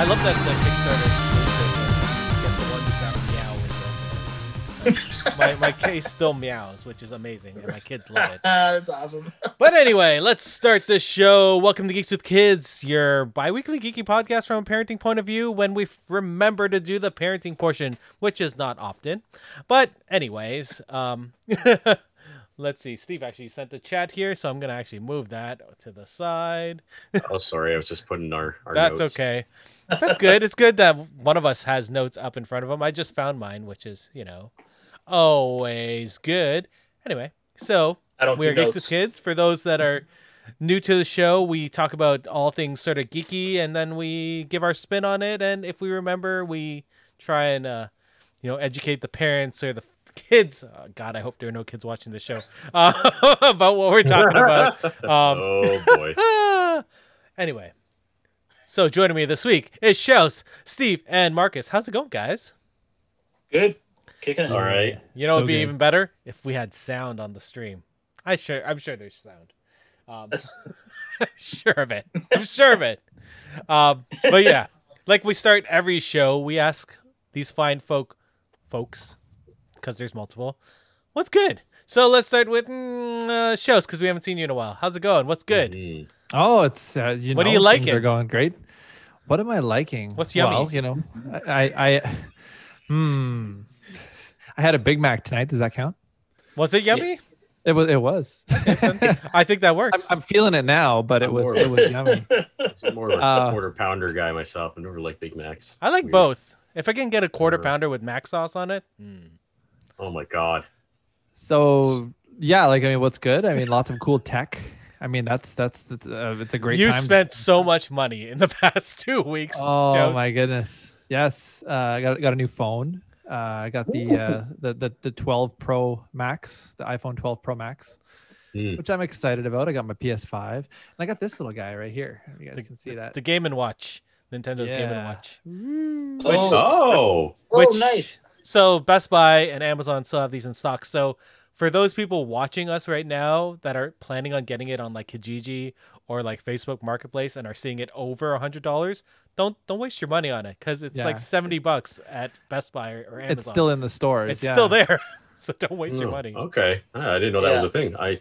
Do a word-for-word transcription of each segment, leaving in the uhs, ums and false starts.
I love that the Kickstarter exclusive. Get the one that got a meow. my my case still meows, which is amazing, and my kids love it. That's awesome. But anyway, let's start this show. Welcome to Geeks with Kids, your bi-weekly geeky podcast from a parenting point of view. When we remember to do the parenting portion, which is not often. But anyways, um. Let's see. Steve actually sent the chat here, so I'm going to actually move that to the side. Oh, sorry. I was just putting our, our That's notes. That's okay. That's good. It's good that one of us has notes up in front of them. I just found mine, which is, you know, always good. Anyway, so we're Geeks with Kids. For those that are new to the show, we talk about all things sort of geeky, and then we give our spin on it. And if we remember, we try and, uh, you know, educate the parents or the kids. Oh, God, I hope there are no kids watching this show uh, about what we're talking about. Um, oh, boy. Anyway, so joining me this week is Shels, Steve, and Marcus. How's it going, guys? Good. Kicking it. All right. You know so it would be good. Even better if we had sound on the stream. I sure, I'm sure there's sound. Um, I'm sure of it. I'm sure of it. Um, but, yeah, like we start every show, we ask these fine folk, folks, because there's multiple, what's good? So let's start with mm, uh, shows, because we haven't seen you in a while. How's it going? What's good? Mm-hmm. Oh, it's uh, you what know, do you like? Things are going great. What am I liking? What's yummy? Well, you know, I I, I, hmm. I had a Big Mac tonight. Does that count? Was it yummy? Yeah. It was. It was. I think that works. I'm, I'm feeling it now, but it was, more, it was yummy. I'm more of a uh, quarter pounder guy myself. I never like Big Macs. I like Weird. both. If I can get a quarter Never. pounder with Mac sauce on it. Mm. Oh my God. So yeah, like, I mean, what's good? I mean, lots of cool tech. I mean, that's, that's, that's uh, it's a great you time. You spent to... so much money in the past two weeks. Oh Jones. my goodness. Yes. Uh, I got, got a new phone. Uh, I got the, uh, the, the, the twelve Pro Max, the iPhone twelve Pro Max, mm. which I'm excited about. I got my P S five and I got this little guy right here. You guys the, can see that. The Game and Watch. Nintendo's yeah. Game and Watch. Mm. Which, oh, which, oh, nice. So Best Buy and Amazon still have these in stock. So for those people watching us right now that are planning on getting it on like Kijiji or like Facebook Marketplace and are seeing it over a hundred dollars, don't don't waste your money on it, because it's yeah. like seventy bucks at Best Buy or, or Amazon. It's still in the stores. It's yeah. still there. So don't waste mm, your money. Okay. I didn't know that yeah. was a thing. I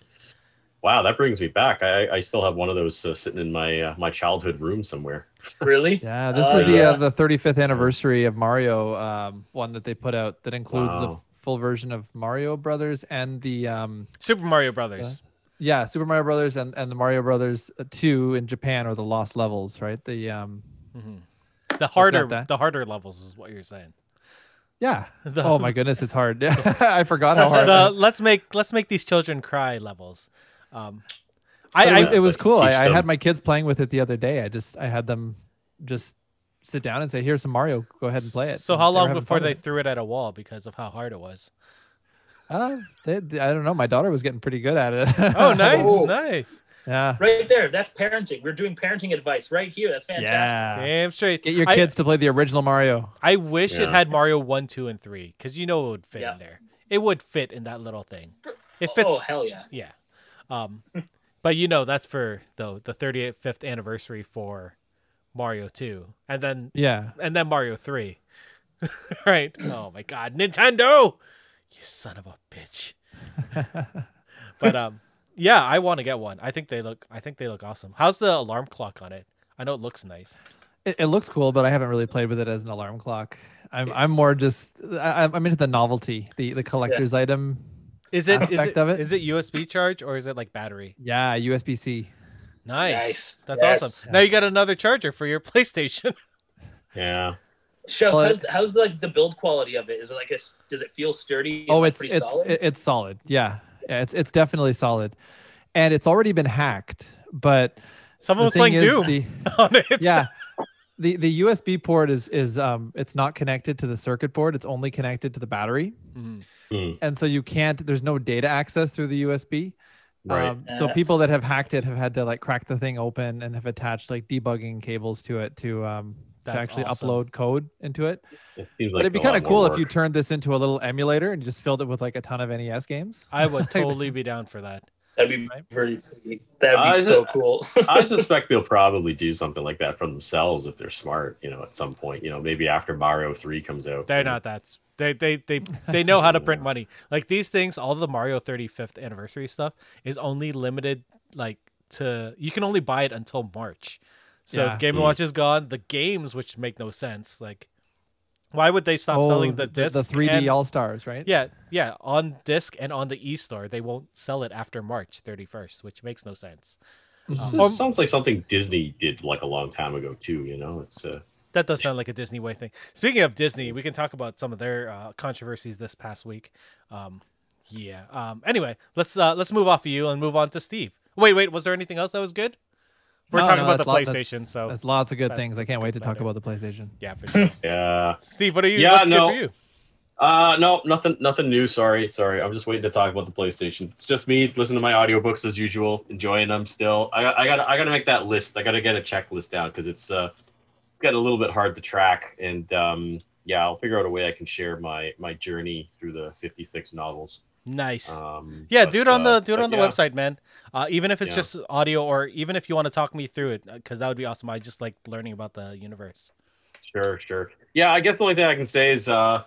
Wow, that brings me back. I, I still have one of those uh, sitting in my uh, my childhood room somewhere. Really? Yeah, this uh, is the yeah. uh, the thirty-fifth anniversary of Mario um, one that they put out that includes wow. the full version of Mario Brothers and the um, Super Mario Brothers. Uh, yeah, Super Mario Brothers and, and the Mario Brothers two in Japan, or the Lost Levels, right? The um, mm-hmm. the harder the harder levels is what you're saying. Yeah. The, oh my goodness, it's hard. I forgot how hard. The, let's make let's make these children cry levels. Um, I, I, it was, it was cool. I, I had my kids playing with it the other day. I just, I had them just sit down and say, here's some Mario, go ahead and play it. So and how long before they threw it at a wall because of how hard it was? Uh, they, I don't know. My daughter was getting pretty good at it. Oh, nice. Whoa. Nice. Yeah. Right there. That's parenting. We're doing parenting advice right here. That's fantastic. Yeah. Damn straight. Get your kids I, to play the original Mario. I wish yeah. it had Mario one, two, and three. Cause you know, it would fit yeah. in there. It would fit in that little thing. It fits. Oh, hell yeah. Yeah. Um, but you know, that's for though the thirty-fifth anniversary for Mario two, and then yeah, and then Mario three, right? Oh my God, Nintendo, you son of a bitch! But um, yeah, I want to get one. I think they look, I think they look awesome. How's the alarm clock on it? I know it looks nice. It, it looks cool, but I haven't really played with it as an alarm clock. I'm, it, I'm more just, I, I'm into the novelty, the the collector's yeah. item. Is it is it, of it is it U S B charge, or is it like battery? Yeah, U S B C. Nice. Nice. That's yes. awesome. Yeah. Now you got another charger for your PlayStation. Yeah. Shows, well, how's, how's like the build quality of it? Is it like a, does it feel sturdy? Oh, it's it's solid? it's solid. Yeah. yeah, it's it's definitely solid, and it's already been hacked. But someone was playing Doom the, on it. Yeah. The the U S B port is is um it's not connected to the circuit board. It's only connected to the battery, mm. Mm. and so you can't. There's no data access through the U S B. Right. Um, so people that have hacked it have had to like crack the thing open and have attached like debugging cables to it to um That's to actually awesome. upload code into it. it seems like but it'd be kind of cool work. if you turned this into a little emulator and you just filled it with like a ton of N E S games. I would totally be down for that. That'd be right. pretty, that'd be I, so cool. I suspect they'll probably do something like that for themselves if they're smart, you know, at some point, you know, maybe after Mario three comes out. They're not know. that They they they they know how to print money. Like these things, all the Mario thirty-fifth anniversary stuff is only limited like to you can only buy it until March. So yeah. if Game and Watch is gone, the games which make no sense, like why would they stop oh, selling the disc? The three D All Stars, right? Yeah, yeah, on disc and on the e-store, they won't sell it after March thirty-first, which makes no sense. This um, sounds like something Disney did like a long time ago too. You know, it's. Uh... That does sound like a Disney way thing. Speaking of Disney, we can talk about some of their uh, controversies this past week. Um, yeah. Um, anyway, let's uh, let's move off of you and move on to Steve. Wait, wait. Was there anything else that was good? We're no, talking no, about the PlayStation, lot, so there's lots of good that, things. I can't wait to better. talk about the PlayStation. Yeah, for sure. yeah. Steve, what are you? Yeah, what's no. good for you? Uh, no, nothing, nothing new. Sorry, sorry. I'm just waiting to talk about the PlayStation. It's just me listening to my audiobooks as usual, enjoying them still. I, I gotta, I gotta make that list. I gotta get a checklist down because it's uh. got a little bit hard to track, and um yeah I'll figure out a way I can share my my journey through the fifty-six novels. Nice. Um yeah, but, do it on the do it on the yeah. website, man. Uh even if it's yeah. just audio, or even if you want to talk me through it, because that would be awesome. I just like learning about the universe. Sure sure yeah, I guess the only thing I can say is uh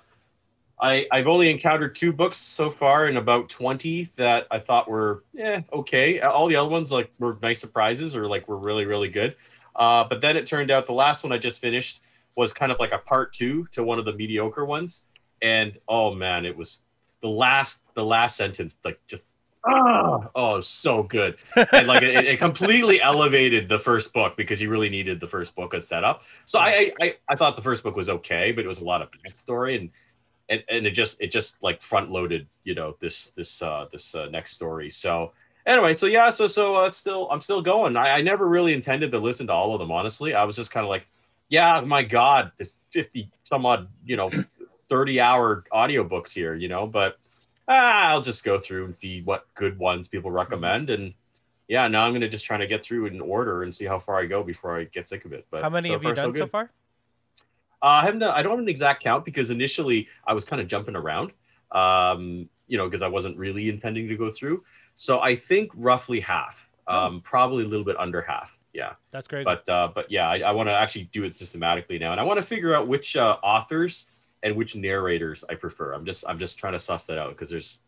I, I've only encountered two books so far in about twenty that I thought were eh, okay. All the other ones like were nice surprises or like were really really good. Uh, but then it turned out the last one I just finished was kind of like a part two to one of the mediocre ones. And, oh, man, it was the last the last sentence, like just, oh, oh so good. And like it, it completely elevated the first book because you really needed the first book as setup. So I, I, I thought the first book was okay, but it was a lot of backstory. And, and, and it just it just like front loaded, you know, this this uh, this uh, next story. So. Anyway, so yeah, so so uh, it's still I'm still going. I, I never really intended to listen to all of them, honestly. I was just kind of like, yeah, my God, this fifty some odd, you know, thirty hour audiobooks here, you know. But ah, I'll just go through and see what good ones people recommend, and yeah, now I'm gonna just try to get through it in order and see how far I go before I get sick of it. But how many so have far, you done so, so far? Uh, I haven't. I don't have an exact count because initially I was kind of jumping around, um, you know, because I wasn't really intending to go through. So I think roughly half, um, oh. probably a little bit under half. Yeah, that's crazy. But uh, but yeah, I, I want to actually do it systematically now, and I want to figure out which uh, authors and which narrators I prefer. I'm just I'm just trying to suss that out because there's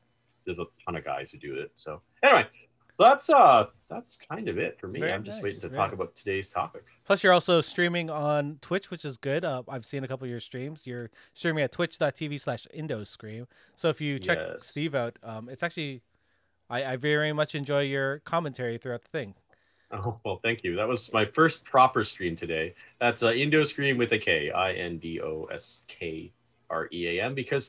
there's a ton of guys who do it. So anyway, so that's uh that's kind of it for me. Very I'm just nice. waiting to Very talk nice. about today's topic. Plus, you're also streaming on Twitch, which is good. Uh, I've seen a couple of your streams. You're streaming at twitch dot t v slash IndoScream. So if you check yes. Steve out, um, it's actually. I, I very much enjoy your commentary throughout the thing. Oh, well, thank you. That was my first proper stream today. That's uh, IndoScream with a K, I N D O S K R E A M, because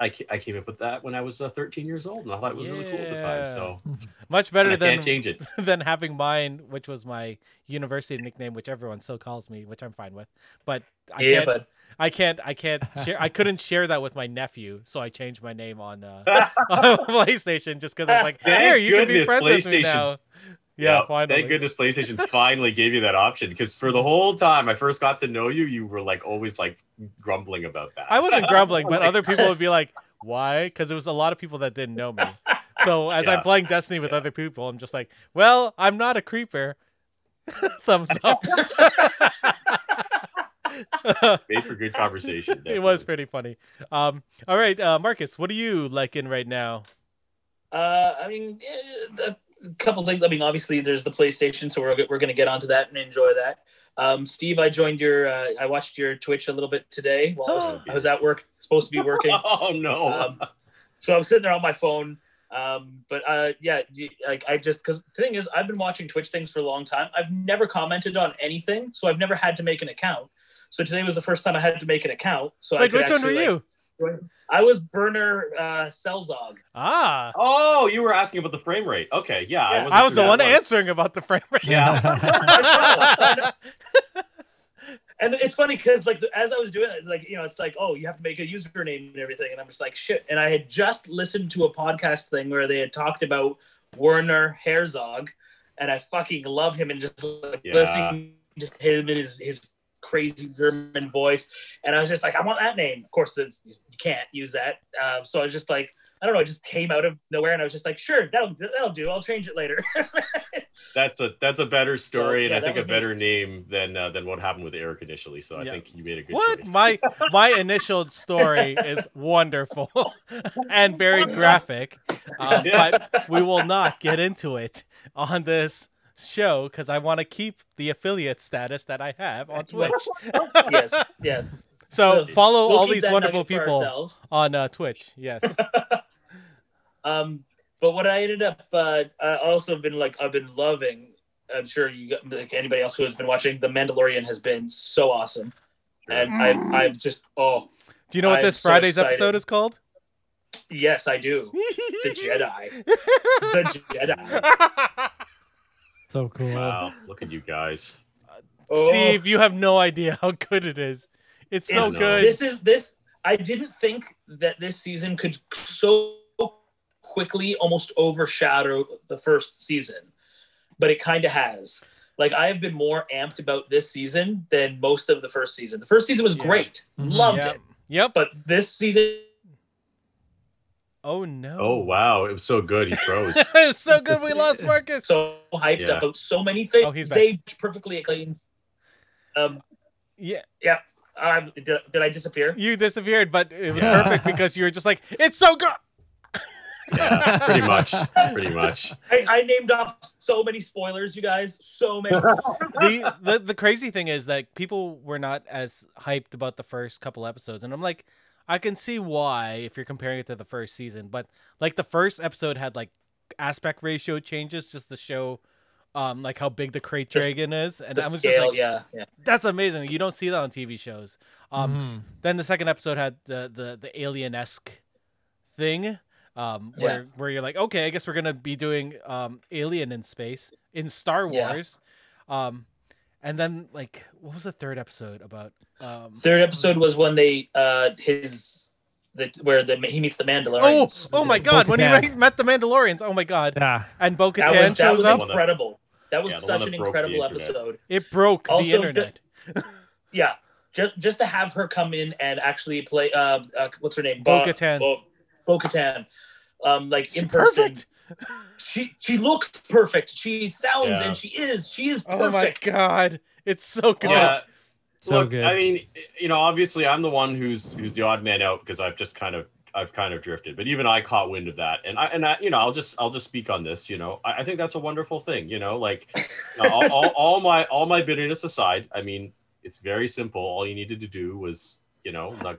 I, I came up with that when I was uh, thirteen years old, and I thought it was yeah. really cool at the time. So much better than, can't change it. than having mine, which was my university nickname, which everyone still calls me, which I'm fine with. But I yeah, can't, but... I can't, I can't share. I couldn't share that with my nephew, so I changed my name on, uh, on PlayStation just because I was like, "Here, you goodness, can be friends with me now." Yeah, yeah, finally. Thank goodness PlayStation finally gave you that option, because for the whole time I first got to know you, you were like always like grumbling about that. I wasn't grumbling, but other people would be like, why? Because it was a lot of people that didn't know me. So as yeah. I'm playing Destiny with yeah. other people, I'm just like, well, I'm not a creeper. Thumbs up. Made for good conversation. Definitely. It was pretty funny. Um, all right, uh, Marcus, what are you liking right now? Uh, I mean, a couple things. I mean, obviously, there's the PlayStation, so we're we're gonna get onto that and enjoy that. Um, Steve, I joined your. Uh, I watched your Twitch a little bit today while I was, I was at work, supposed to be working. Oh no! Um, so I was sitting there on my phone. Um, but uh, yeah, like I just because the thing is, I've been watching Twitch things for a long time. I've never commented on anything, so I've never had to make an account. So today was the first time I had to make an account. So like, I could which actually, one were like, you? I was Burner uh, Selzog. Ah. Oh, you were asking about the frame rate. Okay, yeah. yeah. I, I was the one was. answering about the frame rate. Yeah. I know, I know. And it's funny because, like, as I was doing it, like, you know, it's like, oh, you have to make a username and everything, and I'm just like, shit. And I had just listened to a podcast thing where they had talked about Werner Herzog, and I fucking love him, and just like yeah. listening to him and his his. crazy German voice, and I was just like, I want that name. Of course, it's, you can't use that. Um, so I was just like, I don't know, it just came out of nowhere, and I was just like, sure, that'll that'll do. I'll change it later. That's a that's a better story, so, yeah, and I think a better name than uh, than what happened with Eric initially. So yeah. I think you made a good what? choice. My my initial story is wonderful and very graphic, uh, yeah. but we will not get into it on this show because I want to keep the affiliate status that I have on Twitch. Yes, yes. So follow we'll all these wonderful people on uh, Twitch. Yes. um, but what I ended up, uh, I also been like, I've been loving. I'm sure you, like anybody else who has been watching, The Mandalorian has been so awesome, and mm. I, I've just oh. Do you know what I'm this Friday's so episode is called? Yes, I do. The Jedi. The Jedi. So cool. Wow, look at you guys. Uh, Steve, oh. you have no idea how good it is. It's so it's, good. This is this. I didn't think that this season could so quickly almost overshadow the first season, but it kind of has. Like, I have been more amped about this season than most of the first season. The first season was yeah. great. Mm-hmm. Loved yeah. it. Yep. But this season. Oh no! Oh wow! It was so good. He froze. It was so good. We lost Marcus. So hyped yeah. up about so many things. Oh, he's back. They perfectly acclaimed. Um. Yeah. Yeah. Um. Did, did I disappear? You disappeared, but it was yeah. perfect because you were just like, "It's so good." Yeah. Pretty much. Pretty much. I, I named off so many spoilers, you guys. So many. the, the the crazy thing is that people were not as hyped about the first couple episodes, and I'm like. I can see why if you're comparing it to the first season, but like the first episode had like aspect ratio changes just to show um, like how big the crate dragon is. And I was scale, just like, yeah, yeah. that's amazing. You don't see that on T V shows. Um, mm-hmm. Then the second episode had the, the, the alien-esque thing um, where, yeah. where you're like, okay, I guess we're going to be doing um, Alien in space in Star Wars. Yes. Um, and then, like, what was the third episode about? Um, third episode was when they, uh, his, the, where the, he meets the Mandalorians. Oh, oh my God. Bo When Katan. he met the Mandalorians. Oh my God. Yeah. And Bo Katan shows up. That was, that was incredible. That was yeah, such an incredible episode. It broke also, the internet. yeah. Just, just to have her come in and actually play, uh, uh what's her name? Bo, Bo Katan. Bo, Bo Katan. Um, like, in She's person. Perfect. She she looks perfect. She sounds yeah. and she is. She is perfect. Oh my God, it's so good. Yeah. So Look, good. I mean, you know, obviously, I'm the one who's who's the odd man out because I've just kind of I've kind of drifted. But even I caught wind of that, and I and I, you know, I'll just I'll just speak on this. You know, I, I think that's a wonderful thing. You know, like all, all all my all my bitterness aside, I mean, it's very simple. All you needed to do was, you know, not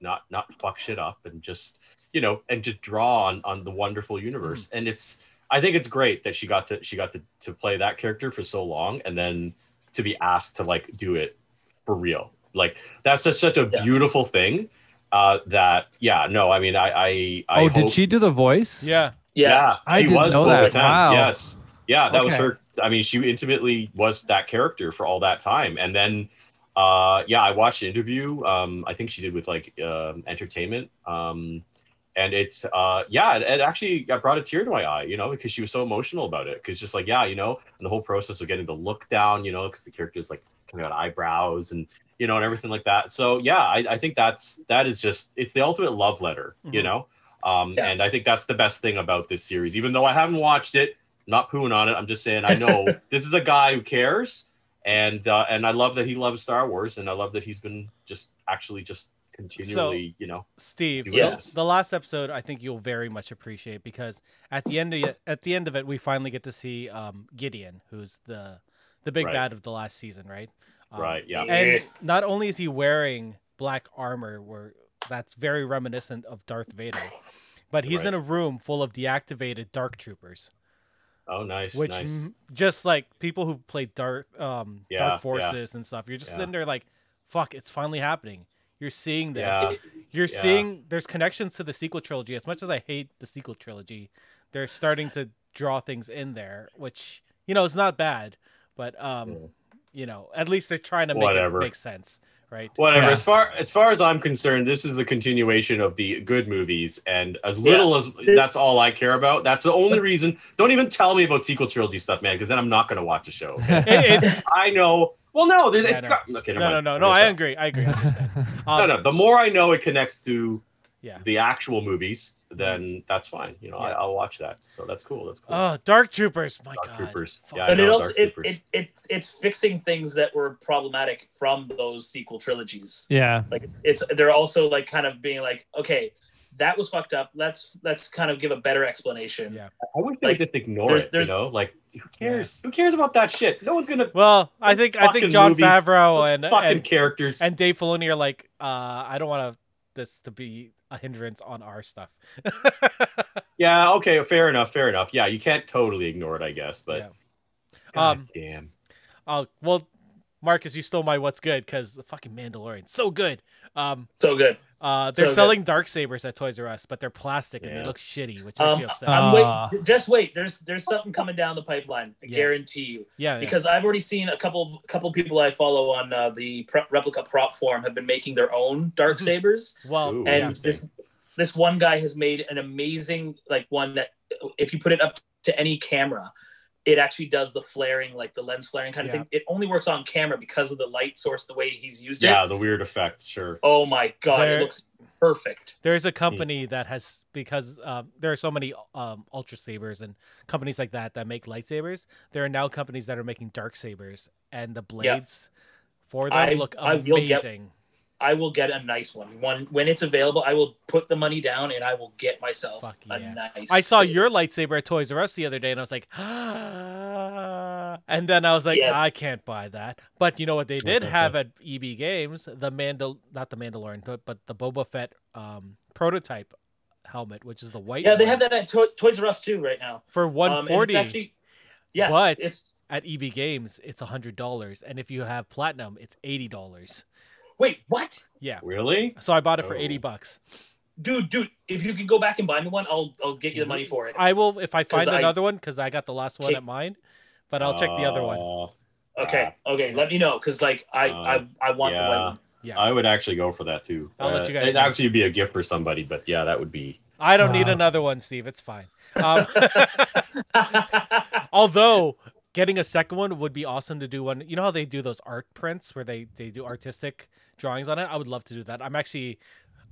not not fuck shit up and just. You know, and just draw on on the wonderful universe. Mm. And it's, I think it's great that she got to she got to to play that character for so long, and then to be asked to like do it for real. Like that's just such a yeah. beautiful thing. Uh, that yeah, no, I mean, I I, I oh, hope... did she do the voice? Yeah, yeah, yeah I didn't was know that. Wow. Yes, yeah, that okay. was her. I mean, she intimately was that character for all that time, and then. Uh, yeah, I watched an interview. Um, I think she did with like uh, Entertainment. Um. And it's, uh, yeah, it, it actually brought a tear to my eye, you know, because she was so emotional about it. Because just like, yeah, you know, and the whole process of getting the look down, you know, because the character's like coming out eyebrows and, you know, and everything like that. So, yeah, I, I think that's, that is just, it's the ultimate love letter, mm-hmm. you know. Um, yeah. And I think that's the best thing about this series. Even though I haven't watched it, I'm not pooing on it. I'm just saying, I know this is a guy who cares. And, uh, and I love that he loves Star Wars. And I love that he's been just actually just. Continually, so, you know, Steve, yes. the last episode, I think you'll very much appreciate because at the end of at the end of it, we finally get to see um, Gideon, who's the the big right. bad of the last season, right? Um, right. Yeah. And not only is he wearing black armor, where that's very reminiscent of Darth Vader, but he's right. in a room full of deactivated Dark Troopers. Oh, nice. Which nice. just like people who play Dark um, yeah, Dark Forces yeah. and stuff, you're just yeah. sitting there like, "Fuck, it's finally happening." You're seeing this. Yeah. You're yeah. seeing there's connections to the sequel trilogy. As much as I hate the sequel trilogy, they're starting to draw things in there, which, you know, is not bad. But, um, yeah. you know, at least they're trying to make Whatever. it make sense. Right. Whatever. Yeah. As far as far as I'm concerned, this is the continuation of the good movies, and as little yeah. as that's all I care about. That's the only reason. Don't even tell me about sequel trilogy stuff, man, because then I'm not going to watch the show. it, it, I know. Well, no, there's. Yeah, it's no. Got, okay, no, no, no, no. I agree. I agree. I understand. Um, no, no. The more I know, it connects to yeah. the actual movies, then that's fine. You know, yeah. I, I'll watch that. So that's cool. That's cool. Oh, Dark Troopers, my Dark God. Troopers. Yeah, but know, it also it, it it it's fixing things that were problematic from those sequel trilogies. Yeah, like it's it's they're also like kind of being like, okay, that was fucked up. Let's let's kind of give a better explanation. Yeah, I wish they like, just ignore there's, there's, it. You know, like who cares? Yeah. Who cares about that shit? No one's gonna. Well, I think I think John movies, Favreau and fucking and, characters and Dave Filoni are like, uh, I don't want to this to be a hindrance on our stuff. Yeah. Okay. Fair enough. Fair enough. Yeah, you can't totally ignore it, I guess. But yeah. God um, damn. Oh well, Marcus, you stole my what's good because the fucking Mandalorian so good. Um, so good. Uh, they're so selling good. Darksabers at Toys R Us, but they're plastic yeah. and they look shitty, which um, makes you upset. I'm uh. wait, just wait. There's there's something coming down the pipeline. I yeah. guarantee you. Yeah. Because yeah. I've already seen a couple couple people I follow on uh, the prep, replica prop forum have been making their own Darksabers. Well, Ooh, and this this one guy has made an amazing like one that if you put it up to any camera, it actually does the flaring, like the lens flaring kind of yeah. thing. It only works on camera because of the light source, the way he's used yeah, it. Yeah, the weird effect, sure. Oh my God, there, it looks perfect. There's a company that has, because um, there are so many um, Ultra Sabers and companies like that that make lightsabers. There are now companies that are making dark sabers, and the blades yeah. for them I, look amazing. I will, get, I will get a nice one. One when it's available, I will put the money down and I will get myself Fuck a yeah. nice I saw saber. Your lightsaber at Toys R Us the other day, and I was like, ah. And then I was like, yes. I can't buy that. But you know what they did okay, have okay. at E B Games? The Mandal not the Mandalorian, but, but the Boba Fett um, prototype helmet, which is the white Yeah, one. They have that at to Toys R Us too right now. For one forty dollars. Um, it's actually, yeah, but it's... at E B Games, it's one hundred dollars. And if you have Platinum, it's eighty dollars. Wait, what? Yeah. Really? So I bought it for oh. eighty bucks. Dude, dude, if you can go back and buy me one, I'll I'll get you the money for it. I will if I find another I, one because I got the last one at mine, but I'll uh, check the other one. Okay, okay, let me know because like I uh, I I want yeah. the white one. Yeah, I would actually go for that too. I'll uh, let you guys. It'd know. Actually be a gift for somebody, but yeah, that would be. I don't uh, need another one, Steve. It's fine. Um, although. Getting a second one would be awesome to do one. You know how they do those art prints where they, they do artistic drawings on it? I would love to do that. I'm actually,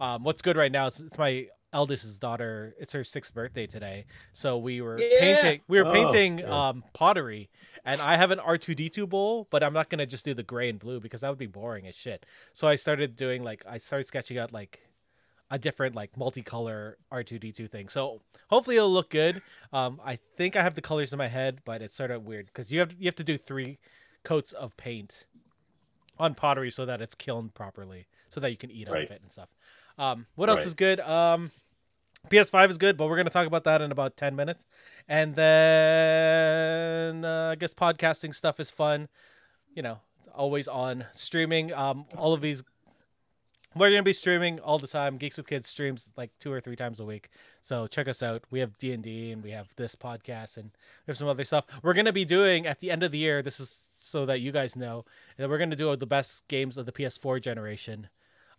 um, what's good right now is it's my eldest's daughter. It's her sixth birthday today. So we were yeah. painting, we were oh, painting yeah. um, pottery. And I have an R two D two bowl, but I'm not going to just do the gray and blue because that would be boring as shit. So I started doing like, I started sketching out like a different like multicolor R two D two thing. So hopefully it'll look good. Um, I think I have the colors in my head, but it's sort of weird because you have you have to do three coats of paint on pottery so that it's kilned properly, so that you can eat right. out of it and stuff. Um, what else right. is good? Um, P S five is good, but we're gonna talk about that in about ten minutes. And then uh, I guess podcasting stuff is fun. You know, always on streaming. Um, all of these. We're going to be streaming all the time. Geeks with Kids streams like two or three times a week. So check us out. We have D and D and we have this podcast and we have some other stuff. We're going to be doing at the end of the year, this is so that you guys know, that we're going to do the best games of the P S four generation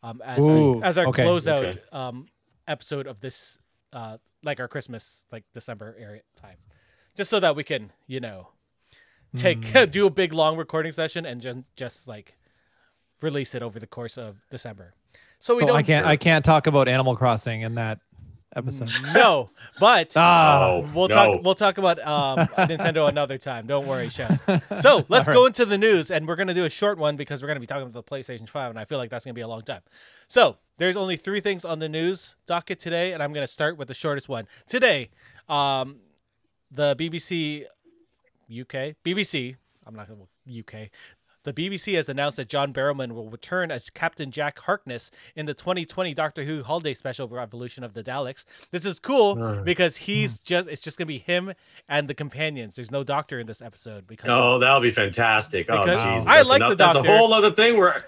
um, as, Ooh, our, as our okay, closeout okay. Um, episode of this, uh, like our Christmas, like December area time. Just so that we can, you know, take mm. do a big long recording session and just, just like release it over the course of December. So we so don't. I can't. Sure. I can't talk about Animal Crossing in that episode. No, but oh, uh, we'll no. talk. We'll talk about um, Nintendo another time. Don't worry, Shels. So let's All go right. into the news, and we're gonna do a short one because we're gonna be talking about the PlayStation five, and I feel like that's gonna be a long time. So there's only three things on the news docket today, and I'm gonna start with the shortest one today. Um, the B B C U K, BBC. I'm not gonna U K. The B B C has announced that John Barrowman will return as Captain Jack Harkness in the twenty twenty Doctor Who holiday special Revolution of the Daleks. This is cool right. because he's just it's just going to be him and the companions. There's no doctor in this episode. Because oh, that'll be fantastic. Oh, wow. I like enough. the doctor. That's a whole other thing where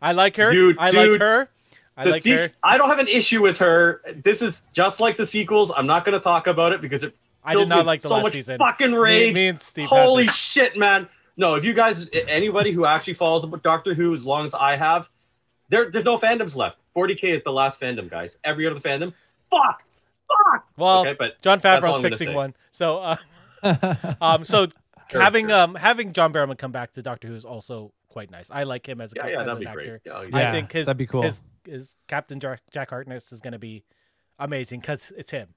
I like her. Dude, I dude, like her. I like her. I don't have an issue with her. This is just like the sequels. I'm not going to talk about it because it I did not like the so last much season. Fucking rage. Me, me and Steve Holy shit, man. No, if you guys, anybody who actually follows up with Doctor Who as long as I have, there, there's no fandoms left. forty K is the last fandom, guys. Every other fandom, fuck, fuck. Well, okay, but John Favreau's fixing one, so, uh, um, so sure, having sure. um having John Barrowman come back to Doctor Who is also quite nice. I like him as a yeah, yeah, as that'd an be actor. Great. Yeah, exactly. I think his that'd be cool. his, his Captain Jack Harkness is going to be amazing because it's him.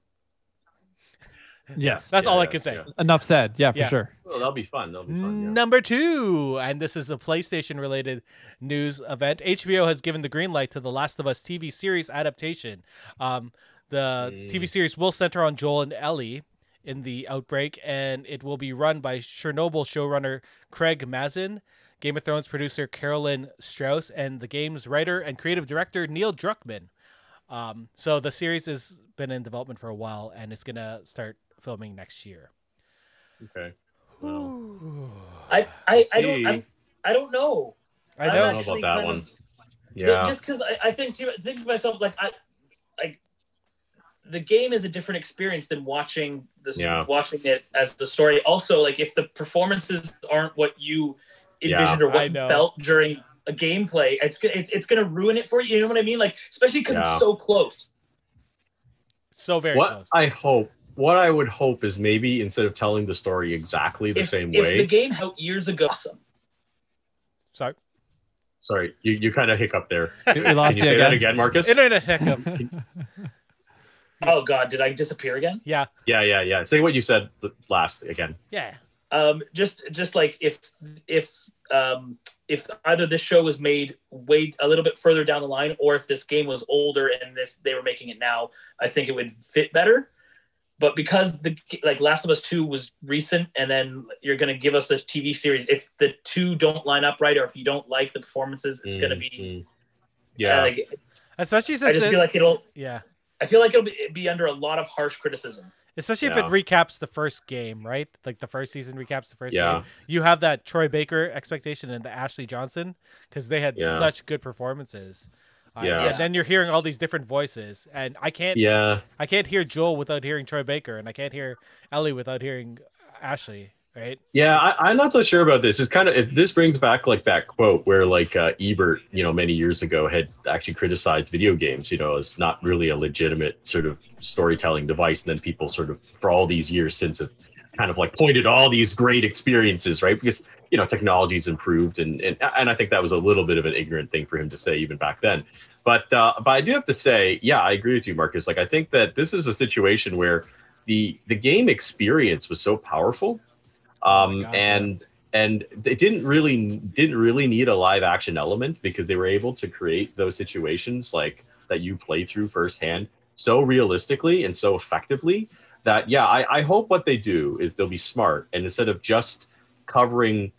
Yes, that's yeah, all I can say. Yeah. Enough said. Yeah, for yeah. sure. Well, that'll be fun. That'll be fun. Yeah. Number two, and this is a PlayStation-related news event. H B O has given the green light to The Last of Us T V series adaptation. Um, the mm. T V series will center on Joel and Ellie in the outbreak, and it will be run by Chernobyl showrunner Craig Mazin, Game of Thrones producer Carolyn Strauss, and the game's writer and creative director Neil Druckmann. Um, so the series has been in development for a while, and it's gonna start filming next year. Okay. Well, I I, I don't I'm, I don't know. I don't know about that one. Of, yeah. Just because I, I think to think to myself like I like the game is a different experience than watching the yeah. watching it as the story. Also, like if the performances aren't what you envisioned yeah, or what you felt during a gameplay, it's it's it's gonna ruin it for you. You know what I mean? Like especially because yeah. it's so close. So very what close. I hope. What I would hope is maybe instead of telling the story exactly the if, same if way. If the game out years ago. Awesome. Sorry. Sorry, you, you kind of hiccup there. You Can you say again. that again, Marcus? Internet hiccup. Oh, God, did I disappear again? Yeah. Yeah, yeah, yeah. Say what you said last again. Yeah. Um, just just like if if um, if either this show was made way a little bit further down the line or if this game was older and this they were making it now, I think it would fit better. But because the like Last of Us two was recent, and then you're going to give us a T V series. If the two don't line up right, or if you don't like the performances, it's mm-hmm. going to be yeah. Uh, like, Especially since I just it, feel like it'll yeah. I feel like it'll be, it'll be under a lot of harsh criticism. Especially yeah. if it recaps the first game, right? Like the first season recaps the first yeah. game. You have that Troy Baker expectation and the Ashley Johnson because they had yeah. such good performances. Uh, yeah. And then you're hearing all these different voices, and I can't. Yeah. I can't hear Joel without hearing Troy Baker, and I can't hear Ellie without hearing Ashley. Right. Yeah, I, I'm not so sure about this. It's kind of if this brings back like that quote where like uh, Ebert, you know, many years ago had actually criticized video games, you know, as not really a legitimate sort of storytelling device, and then people sort of for all these years since have kind of like pointed all these great experiences, right? Because you know, technology's improved, and and and I think that was a little bit of an ignorant thing for him to say even back then. But uh, but I do have to say, yeah, I agree with you, Marcus. Like I think that this is a situation where the the game experience was so powerful, um, oh and and they didn't really didn't really need a live action element because they were able to create those situations like that you play through firsthand so realistically and so effectively that yeah, I, I hope what they do is they'll be smart and instead of just covering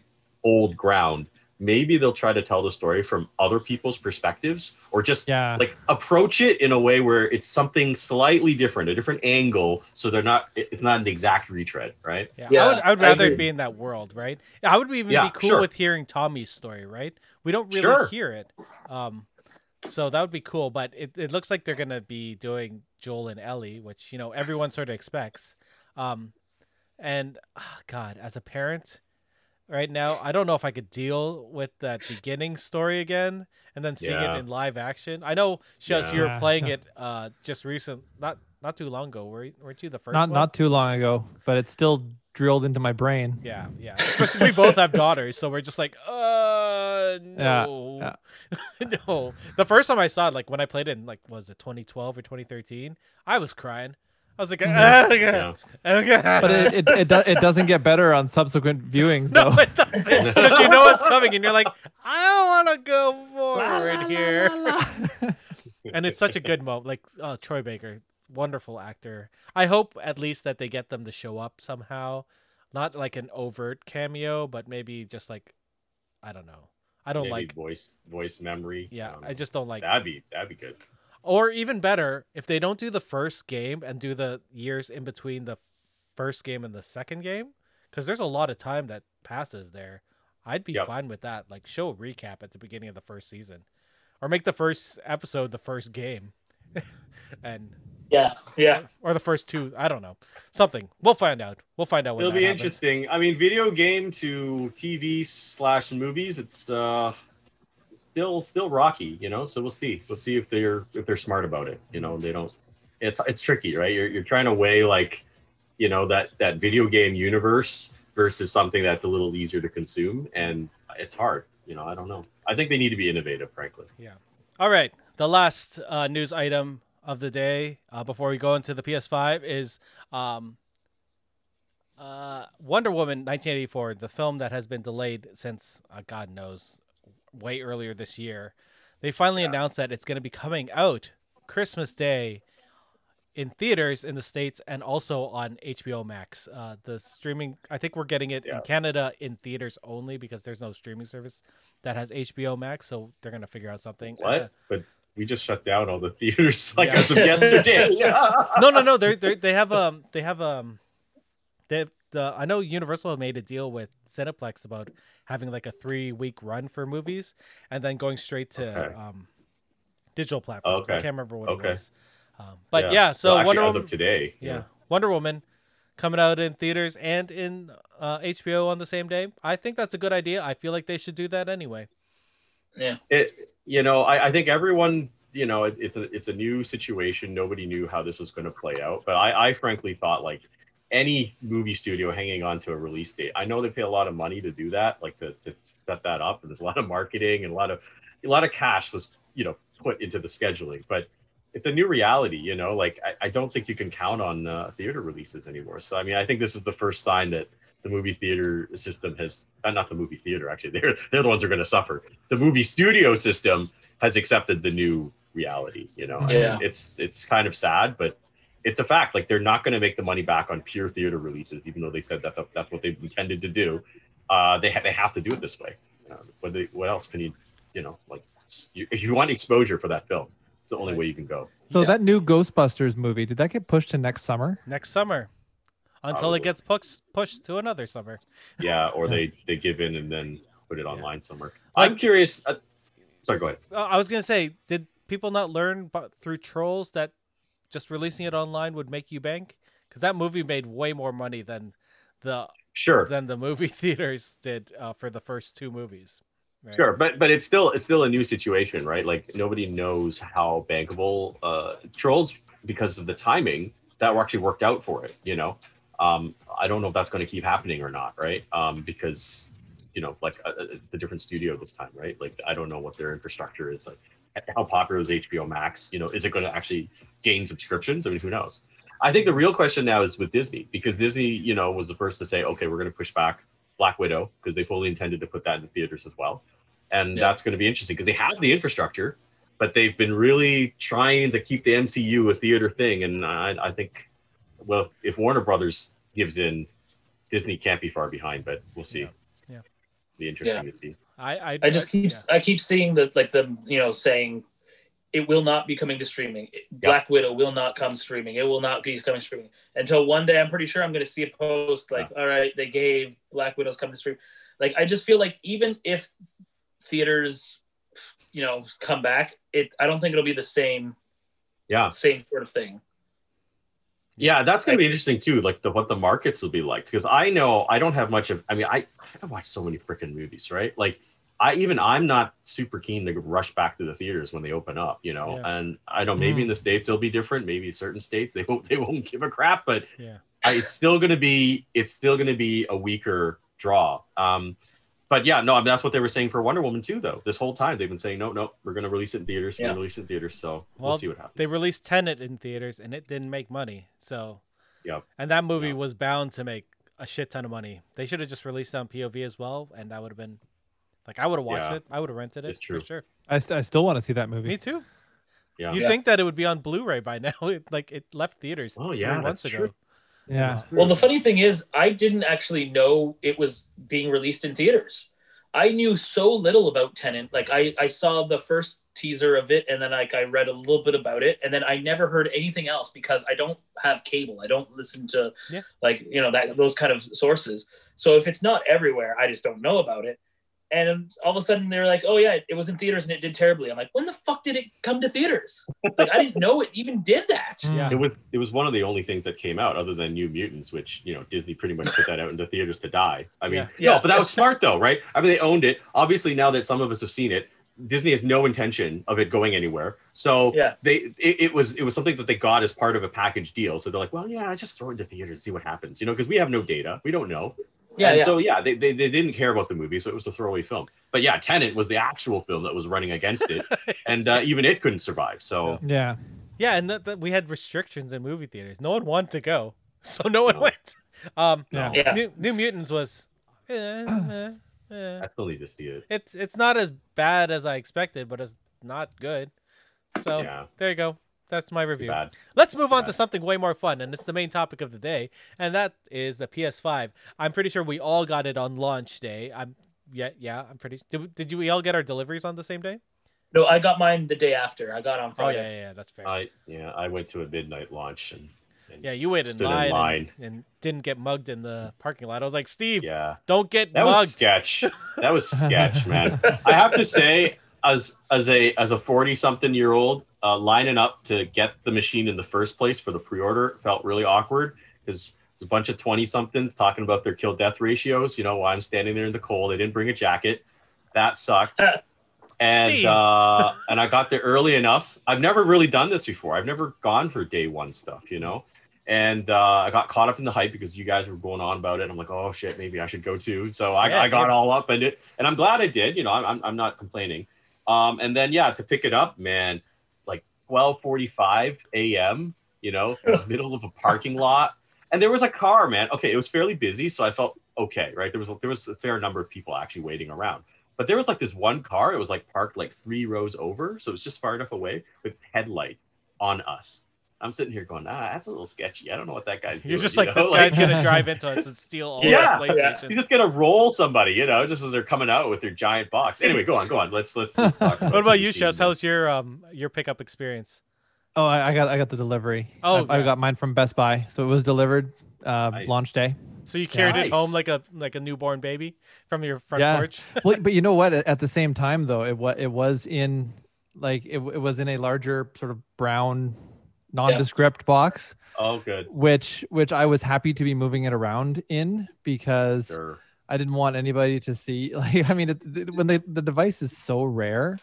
old ground, maybe they'll try to tell the story from other people's perspectives or just yeah. like approach it in a way where it's something slightly different, a different angle. So they're not, it's not an exact retread. Right. Yeah. yeah I would, I would rather I be in that world. Right. I would even yeah, be cool sure. with hearing Tommy's story. Right. We don't really sure. hear it. Um, so that would be cool. But it, it looks like they're going to be doing Joel and Ellie, which, you know, everyone sort of expects. Um, and oh God, as a parent, right now, I don't know if I could deal with that beginning story again and then seeing yeah. it in live action. I know, Shels, yeah. you were playing it uh, just recent, not not too long ago. Were, weren't you the first not, one? Not too long ago, but it's still drilled into my brain. Yeah, yeah. We both have daughters, so we're just like, uh, no. Yeah, yeah. No. The first time I saw it, like when I played it in, like, was it twenty twelve or twenty thirteen? I was crying. I was like, ah, okay. Yeah. Okay. But it it, it, do, it doesn't get better on subsequent viewings, though. No, it doesn't. Because you know what's coming, and you're like, I don't want to go forward here. La, la, la. And it's such a good moment. Like, oh, Troy Baker, wonderful actor. I hope at least that they get them to show up somehow. Not like an overt cameo, but maybe just like, I don't know. I don't maybe like voice voice memory. Yeah, um, I just don't like that'd be that'd be good. Or even better, if they don't do the first game and do the years in between the first game and the second game, because there's a lot of time that passes there, I'd be yep. fine with that. Like, show a recap at the beginning of the first season. Or make the first episode the first game. and Yeah, yeah. Or the first two. I don't know. Something. We'll find out. We'll find out when It'll that be happens. Interesting. I mean, video game to T V slash movies, it's... uh. Still, still rocky, you know. So we'll see. We'll see if they're if they're smart about it. You know, they don't. It's it's tricky, right? You're you're trying to weigh like, you know, that that video game universe versus something that's a little easier to consume, and it's hard. you know, I don't know. I think they need to be innovative, frankly. Yeah. All right. The last uh, news item of the day uh, before we go into the P S five is um, uh, Wonder Woman nineteen eighty-four, the film that has been delayed since, uh, God knows, way earlier this year. They finally yeah. announced that it's going to be coming out Christmas Day in theaters in the States and also on H B O Max. Uh, the streaming, I think we're getting it yeah. in Canada in theaters only because there's no streaming service that has H B O Max, so they're going to figure out something. What? Uh, but we just shut down all the theaters like yeah. as of yesterday. yeah. No, no, no. They they have um they have um they have, the I know Universal made a deal with Cineplex about having like a three week run for movies and then going straight to okay. um digital platforms. Okay. I can't remember what okay. it was. Um, but yeah, yeah so well, Wonder Woman today. Yeah. yeah, Wonder Woman coming out in theaters and in uh, H B O on the same day. I think that's a good idea. I feel like they should do that anyway. Yeah, it. You know, I, I think everyone. You know, it, it's a it's a new situation. Nobody knew how this was going to play out. But I, I frankly thought like any movie studio hanging on to a release date. I know they pay a lot of money to do that, like to to set that up. And there's a lot of marketing and a lot of a lot of cash was you know put into the scheduling, but. It's a new reality, you know, like I, I don't think you can count on uh, theater releases anymore. So, I mean, I think this is the first sign that the movie theater system has uh, not the movie theater, actually, they're, they're the ones who are going to suffer. The movie studio system has accepted the new reality, you know, yeah. and it's it's kind of sad, but it's a fact. Like they're not going to make the money back on pure theater releases, even though they said that that's what they intended to do. Uh, they, ha they have to do it this way. Uh, what, they, what else can you, you know, like you, if you want exposure for that film. The only way you can go. So yeah. that new Ghostbusters movie, did that get pushed to next summer? Next summer. Until Probably. it gets pushed pushed to another summer. Yeah, or yeah. they they give in and then put it online yeah. somewhere. I'm like, curious. Uh, sorry, go ahead. I was going to say, did people not learn but through trolls that just releasing it online would make you bank? Because that movie made way more money than the sure than the movie theaters did uh, for the first two movies. Right. Sure, but but it's still it's still a new situation, right? Like nobody knows how bankable uh, trolls because of the timing that were actually worked out for it. You know, um, I don't know if that's going to keep happening or not, right? Um, because you know, like uh, the different studio this time, right? Like I don't know what their infrastructure is, like how popular is H B O Max? You know, is it going to actually gain subscriptions? I mean, who knows? I think the real question now is with Disney because Disney, you know, was the first to say, okay, we're going to push back Black Widow because they fully intended to put that in the theaters as well. And yeah. that's going to be interesting because they have the infrastructure, but they've been really trying to keep the M C U a theater thing. And I, I think, well, if Warner Brothers gives in, Disney can't be far behind, but we'll see. Yeah. yeah. It'll be interesting yeah. to see. I, I, I just keep, yeah. I keep seeing that like them, you know, saying it will not be coming to streaming. It, yeah. Black Widow will not come streaming. It will not be coming streaming until one day. I'm pretty sure I'm going to see a post like, yeah. all right, they gave Black Widow's coming to stream. Like, I just feel like even if theaters, you know, come back, it I don't think it'll be the same yeah same sort of thing. Yeah, that's gonna I, be interesting too, like the what the markets will be like, because I know I don't have much of I mean I I watch so many freaking movies, right? Like I even I'm not super keen to rush back to the theaters when they open up, you know. Yeah. And I know maybe mm. in the States it'll be different, maybe certain states they won't they won't give a crap, but yeah I, it's still gonna be it's still gonna be a weaker draw. um But yeah, no, I mean, that's what they were saying for Wonder Woman too, though. This whole time they've been saying, no, no, we're going to release it in theaters. Yeah. We're going to release it in theaters. So well, we'll see what happens. They released Tenet in theaters and it didn't make money. So, yeah. And that movie yeah. was bound to make a shit ton of money. They should have just released it on P O V as well. And that would have been like, I would have watched yeah. it. I would have rented it. It's true. For sure. I, st I still want to see that movie. Me too. Yeah. You yeah. think that it would be on Blu-ray by now. It, like it left theaters oh, yeah, three months ago. True. Yeah. Well, the funny thing is, I didn't actually know it was being released in theaters. I knew so little about Tenet. Like, I, I saw the first teaser of it, and then like I read a little bit about it, and then I never heard anything else because I don't have cable. I don't listen to yeah. like you know that those kind of sources. So if it's not everywhere, I just don't know about it. And all of a sudden, they're like, "Oh yeah, it was in theaters and it did terribly." I'm like, "When the fuck did it come to theaters? Like, I didn't know it even did that." Yeah, it was. It was one of the only things that came out, other than New Mutants, which you know Disney pretty much put that out into theaters to die. I mean, yeah. no, but that was smart though, right? I mean, they owned it. Obviously, now that some of us have seen it, Disney has no intention of it going anywhere. So yeah. they, it, it was, it was something that they got as part of a package deal. So they're like, "Well, yeah, I just throw it into theaters and see what happens," you know, because we have no data, we don't know. Yeah, yeah. So yeah, they, they they didn't care about the movie, so it was a throwaway film. But yeah, Tenet was the actual film that was running against it, and uh, even it couldn't survive. So yeah, yeah, and th th we had restrictions in movie theaters. No one wanted to go, so no one no. went. Um, no. yeah. New, New Mutants was. Eh, eh, eh. I still need to see it. It's it's not as bad as I expected, but it's not good. So yeah. there you go. That's my review. Let's move on to something way more fun, and it's the main topic of the day, and that is the P S five. I'm pretty sure we all got it on launch day. I'm yeah, yeah. I'm pretty. Did did you we all get our deliveries on the same day? No, I got mine the day after. I got on Friday. Oh yeah, yeah, yeah that's fair. I yeah, I went to a midnight launch and. And yeah, you waited in line, in line. And, and didn't get mugged in the parking lot. I was like, Steve, yeah. don't get that mugged. That was sketch. That was sketch, man. I have to say, as as a as a forty-something-year-old, uh, lining up to get the machine in the first place for the pre-order felt really awkward because there's a bunch of twenty-somethings talking about their kill-death ratios. You know, while I'm standing there in the cold, I didn't bring a jacket. That sucked. And uh, and I got there early enough. I've never really done this before. I've never gone for day one stuff, you know. And uh, I got caught up in the hype because you guys were going on about it. And I'm like, oh, shit, maybe I should go too. So I, yeah, I got yeah. all up in it. And I'm glad I did. You know, I'm, I'm not complaining. Um, and then, yeah, to pick it up, man, like twelve forty-five a m, you know, in the middle of a parking lot. And there was a car, man. Okay, it was fairly busy, so I felt okay, right? There was, there was a fair number of people actually waiting around. But there was like this one car. It was like parked like three rows over. So it was just far enough away with headlights on us. I'm sitting here going, ah, that's a little sketchy. I don't know what that guy's doing. You're just like, you know? This guy's going to drive into us and steal all yeah, our PlayStation. Yeah. He's just going to roll somebody, you know, just as they're coming out with their giant box. Anyway, go on, go on. Let's let's, let's talk about What about you, Shels? How's your um your pickup experience? Oh, I, I got I got the delivery. Oh, I, yeah. I got mine from Best Buy, so it was delivered uh, nice. launch day. So you carried nice. it home like a like a newborn baby from your front yeah. porch. Well, but you know what? At the same time, though, it was it was in like it, it was in a larger sort of brown. nondescript yeah. box. Oh, good. Which, which I was happy to be moving it around in because sure. I didn't want anybody to see. Like, I mean, it, it, when they, the device is so rare,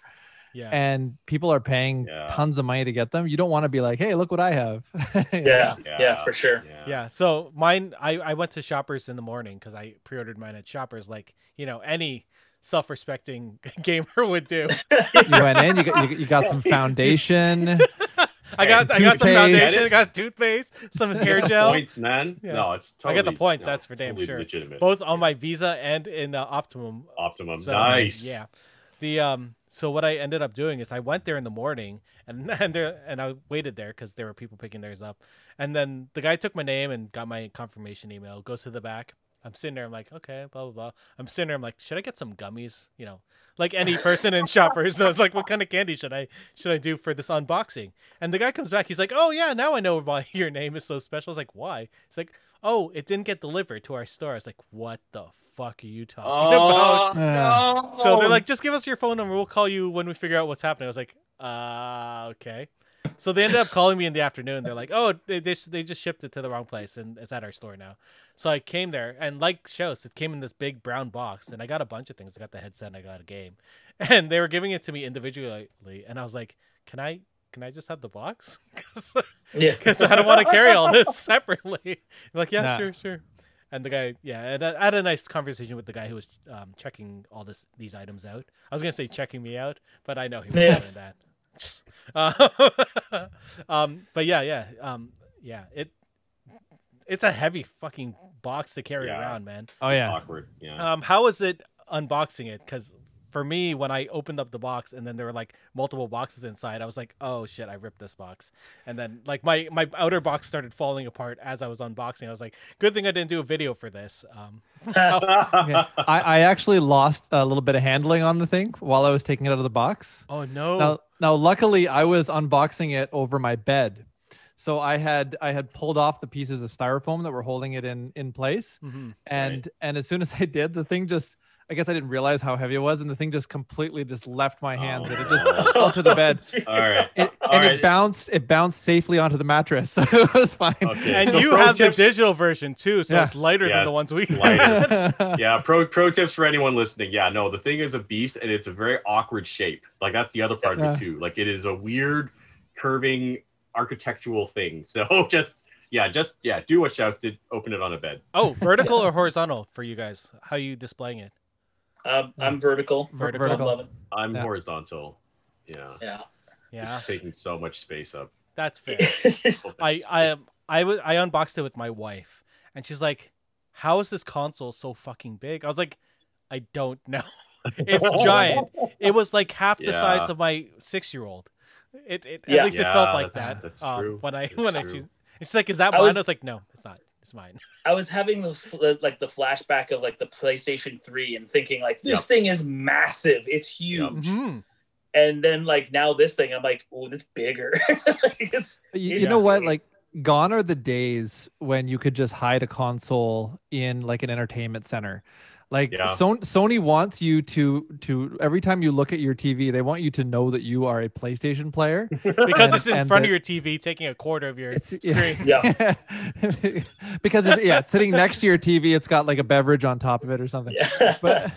yeah, and people are paying yeah. tons of money to get them, you don't want to be like, "Hey, look what I have." yeah. yeah, yeah, for sure. Yeah. yeah. So mine, I I went to Shoppers in the morning because I pre-ordered mine at Shoppers, like you know any self-respecting gamer would do. You went in, you got you, you got some foundation. I got I got some foundation, I got toothpaste, some hair gel. Points, man. Yeah. No, it's totally. I got the points. No, that's for damn totally sure. Legitimate. Both on my Visa and in uh, Optimum. Optimum, so, nice. Yeah, the um. So what I ended up doing is I went there in the morning and and there and I waited there because there were people picking theirs up, and then the guy took my name and got my confirmation email. Goes to the back. I'm sitting there. I'm like, okay, blah, blah, blah. I'm sitting there. I'm like, should I get some gummies? You know, like any person in Shoppers. So I was like, what kind of candy should I should I do for this unboxing? And the guy comes back. He's like, oh, yeah, now I know why your name is so special. I was like, why? He's like, oh, it didn't get delivered to our store. I was like, what the fuck are you talking about? Uh, no. So they're like, just give us your phone number. We'll call you when we figure out what's happening. I was like, uh, okay. So they ended up calling me in the afternoon. They're like, oh, they, they, they just shipped it to the wrong place, and it's at our store now. So I came there, and like shows, it came in this big brown box, and I got a bunch of things. I got the headset, and I got a game. And they were giving it to me individually, and I was like, can I can I just have the box? Because yeah. I don't want to carry all this separately. I'm like, yeah, nah. sure, sure. And the guy, yeah, and I had a nice conversation with the guy who was um, checking all this these items out. I was going to say checking me out, but I know he was yeah. doing that. Uh, um, but yeah, yeah, um, yeah. It it's a heavy fucking box to carry yeah. around, man. Oh yeah, awkward. Yeah. Um, how is it unboxing it? Because for me, when I opened up the box and then there were like multiple boxes inside, I was like, oh shit, I ripped this box. And then like my my outer box started falling apart as I was unboxing. I was like, good thing I didn't do a video for this. Um, oh. yeah. I I actually lost a little bit of handling on the thing while I was taking it out of the box. Oh no. Now, Now, luckily, I was unboxing it over my bed, so I had I had pulled off the pieces of styrofoam that were holding it in in place, mm-hmm. and right. and as soon as I did, the thing just I guess I didn't realize how heavy it was, and the thing just completely just left my hand, oh, and it just fell to the bed. All right, it, All and right. it bounced it bounced safely onto the mattress, so it was fine. Okay. And so you have tips. The digital version too, so yeah. it's lighter yeah, than the ones we got. yeah. Pro pro tips for anyone listening. Yeah, no, the thing is a beast, and it's a very awkward shape. Like that's the other part yeah. of it too. Like it is a weird curving architectural thing. So just yeah, just yeah, do what Shels did. Open it on a bed. Oh, vertical or horizontal for you guys? How are you displaying it? Um, I'm vertical. Vertical. vertical. I'm, I'm yeah. horizontal. Yeah. Yeah. Yeah. It's taking so much space up. That's fair. I I I I unboxed it with my wife, and she's like, "How is this console so fucking big?" I was like, "I don't know. It's giant. It was like half the yeah. size of my six-year-old. It, it yeah. at least yeah, it felt like that's, that that's um, true. when I that's when true. I." She, it's like, is that mine? I was, I was like, no, it's not. It's mine. I was having those like the flashback of like the PlayStation three and thinking like this yep. thing is massive. It's huge. Yep. Mm-hmm. And then like now this thing, I'm like, oh, it's bigger. like, it's, you, it's you know what? Like gone are the days when you could just hide a console in like an entertainment center. Like yeah. Son Sony wants you to to every time you look at your T V, they want you to know that you are a PlayStation player because and, it's in front that, of your T V, taking a quarter of your screen. Yeah, yeah. because it's, yeah, it's sitting next to your T V, it's got like a beverage on top of it or something. Yeah. But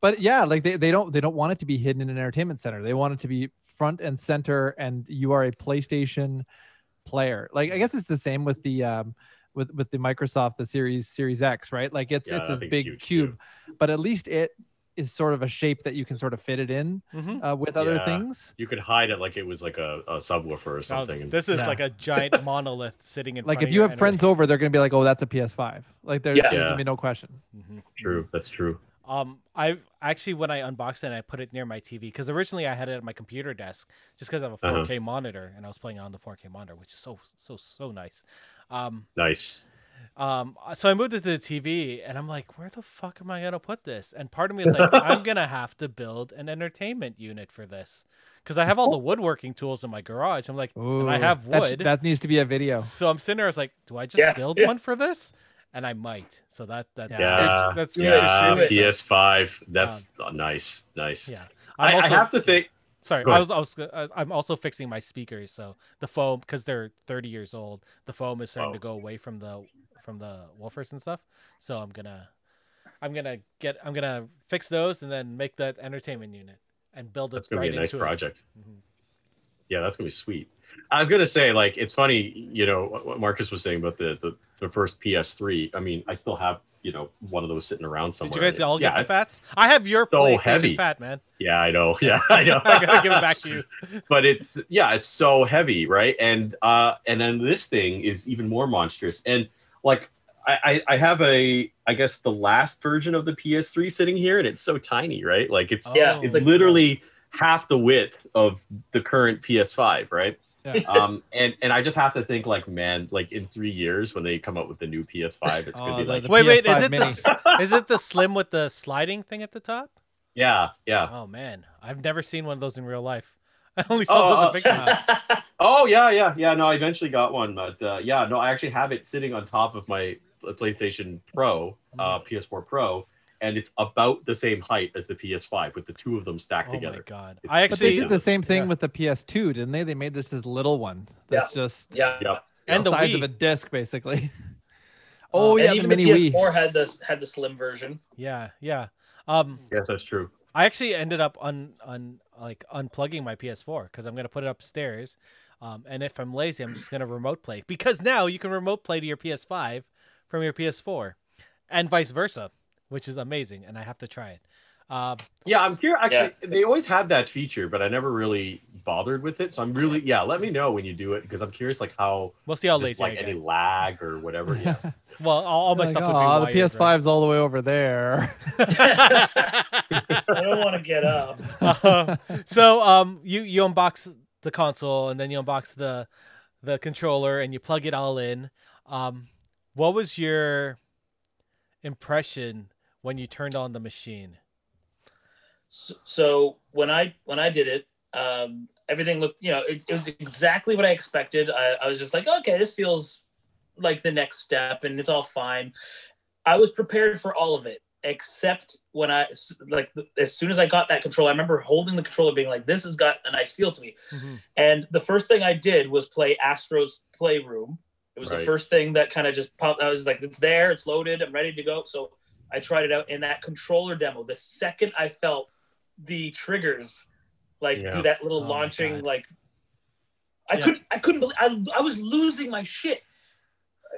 but yeah, like they they don't they don't want it to be hidden in an entertainment center. They want it to be front and center, and you are a PlayStation player. Like I guess it's the same with the. Um, With with the Microsoft, the Series Series X, right? Like it's yeah, it's this big cube, too. But at least it is sort of a shape that you can sort of fit it in mm-hmm. uh, with yeah. other things. You could hide it like it was like a, a subwoofer or something. No, this is yeah. like a giant monolith sitting in. Like front if you have friends over, they're going to be like, "Oh, that's a P S five." Like there's, yeah. there's going to be no question. Mm-hmm. True, that's true. Um, I actually when I unboxed it, and I put it near my T V because originally I had it at my computer desk just because I have a four K uh-huh. monitor and I was playing it on the four K monitor, which is so so so nice. Um, nice. Um, so I moved it to the T V and I'm like, where the fuck am I gonna put this? And part of me is like, I'm gonna have to build an entertainment unit for this because I have all the woodworking tools in my garage. I'm like, ooh, and I have wood. That needs to be a video. So I'm sitting there, I was like, do I just yeah, build yeah. one for this? And I might. So that that's yeah, that's, that's yeah. Good. yeah. P S five. That's um, nice, nice. Yeah, I, also, I have to think. Sorry, I was, I was. I'm also fixing my speakers. So the foam, because they're thirty years old, the foam is starting oh. to go away from the from the woofers and stuff. So I'm gonna, I'm gonna get, I'm gonna fix those and then make that entertainment unit and build it. That's gonna right be a nice project. Mm-hmm. Yeah, that's gonna be sweet. I was gonna say, like, it's funny, you know, what Marcus was saying about the the, the first P S three. I mean, I still have, you know, one of those sitting around somewhere. Did you guys all yeah, get the fats? I have your so PlayStation heavy. fat, man. Yeah, I know. Yeah, I know. I gotta give it back to you. But it's yeah, it's so heavy, right? And uh, and then this thing is even more monstrous. And like, I I have a I guess the last version of the P S three sitting here, and it's so tiny, right? Like it's yeah, oh, it's like literally half the width of the current P S five, right? Yeah. um and and I just have to think like, man, like in three years when they come up with the new P S five, it's oh, gonna be like wait wait is it the, is it the slim with the sliding thing at the top? Yeah, yeah. Oh man, I've never seen one of those in real life. I only saw oh, those in uh, pictures. Oh yeah, yeah, yeah. No, I eventually got one, but uh, yeah, no, I actually have it sitting on top of my PlayStation Pro, uh, P S four Pro. And it's about the same height as the P S five with the two of them stacked oh together. Oh my god! It's I actually but they did the same thing yeah. with the P S two, didn't they? They made this this little one that's yeah. just yeah, yeah. and the size Wii. of a disc basically. Oh uh, yeah, and even the, the P S four Wii. had the had the slim version. Yeah, yeah. Um, yes, that's true. I actually ended up on on like unplugging my P S four because I'm gonna put it upstairs, um, and if I'm lazy, I'm just gonna remote play because now you can remote play to your P S five from your P S four, and vice versa. Which is amazing, and I have to try it. Um, yeah, I'm curious. Actually, yeah. they always had that feature, but I never really bothered with it. So I'm really, yeah. Let me know when you do it because I'm curious, like how we'll see how lazy like any get. lag or whatever. Yeah. Well, all, all my like, stuff. Oh, would be wired, the P S five's right? all the way over there. I don't want to get up. Uh, so, um, you you unbox the console, and then you unbox the the controller, and you plug it all in. Um, what was your impression when you turned on the machine? So, so when I when I did it, um, everything looked, you know, it, it was exactly what I expected. I, I was just like, okay, this feels like the next step, and it's all fine. I was prepared for all of it, except when I like as soon as I got that controller, I remember holding the controller, being like, this has got a nice feel to me. Mm-hmm. And the first thing I did was play Astro's Playroom. It was right. the first thing that kind of just popped. I was like, it's there, it's loaded, I'm ready to go. So I tried it out in that controller demo. The second I felt the triggers, like yeah. do that little oh launching, like I yeah. couldn't, I couldn't believe, I, I was losing my shit.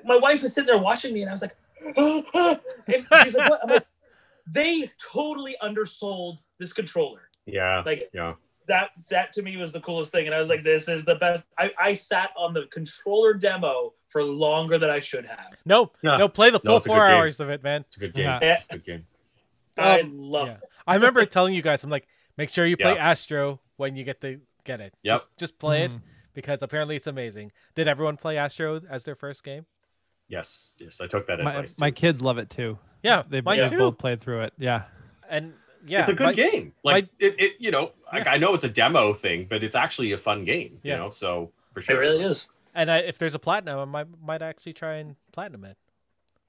my wife was sitting there watching me, and I was like, oh, oh. And she's like, what? I'm like, they totally undersold this controller. Yeah. Like, yeah. That that to me was the coolest thing, and I was like, "This is the best." I, I sat on the controller demo for longer than I should have. No, yeah. no, play the full no, four hours of it, man. It's a good game. Yeah. It's a good game. I um, love yeah. it. I remember telling you guys, I'm like, make sure you play yeah. Astro when you get the get it. Yep. Just just play mm-hmm. it because apparently it's amazing. Did everyone play Astro as their first game? Yes, yes, I took that my, advice. My kids love it too. Yeah, they yeah. both played through it. Yeah, and. Yeah, it's a good my, game. Like my, it, it, you know, yeah. like I know it's a demo thing, but it's actually a fun game. Yeah. You know, so for sure it really is. And I, if there's a platinum, I might, might actually try and platinum it.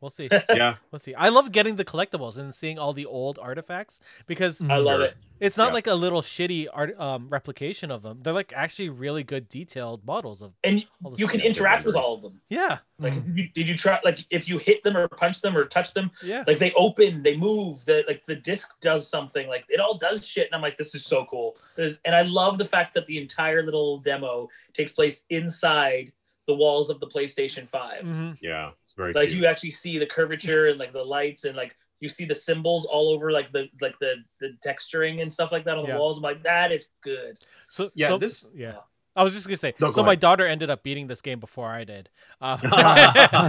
We'll see. yeah, we'll see. I love getting the collectibles and seeing all the old artifacts because I love it. It's not yeah. like a little shitty art um, replication of them. They're like actually really good detailed models of. And all you can interact with all of them. Yeah. Like, mm. did, you, did you try? Like, if you hit them or punch them or touch them, yeah. Like they open, they move. The like the disc does something. Like it all does shit. And I'm like, this is so cool. There's, and I love the fact that the entire little demo takes place inside the walls of the PlayStation five. Mm-hmm. Yeah, it's very like cute. You actually see the curvature and like the lights and like you see the symbols all over like the like the the texturing and stuff like that on yeah. the walls. I'm like, that is good. So yeah, so, this yeah. I was just gonna say. No, so go my ahead. Daughter ended up beating this game before I did, um,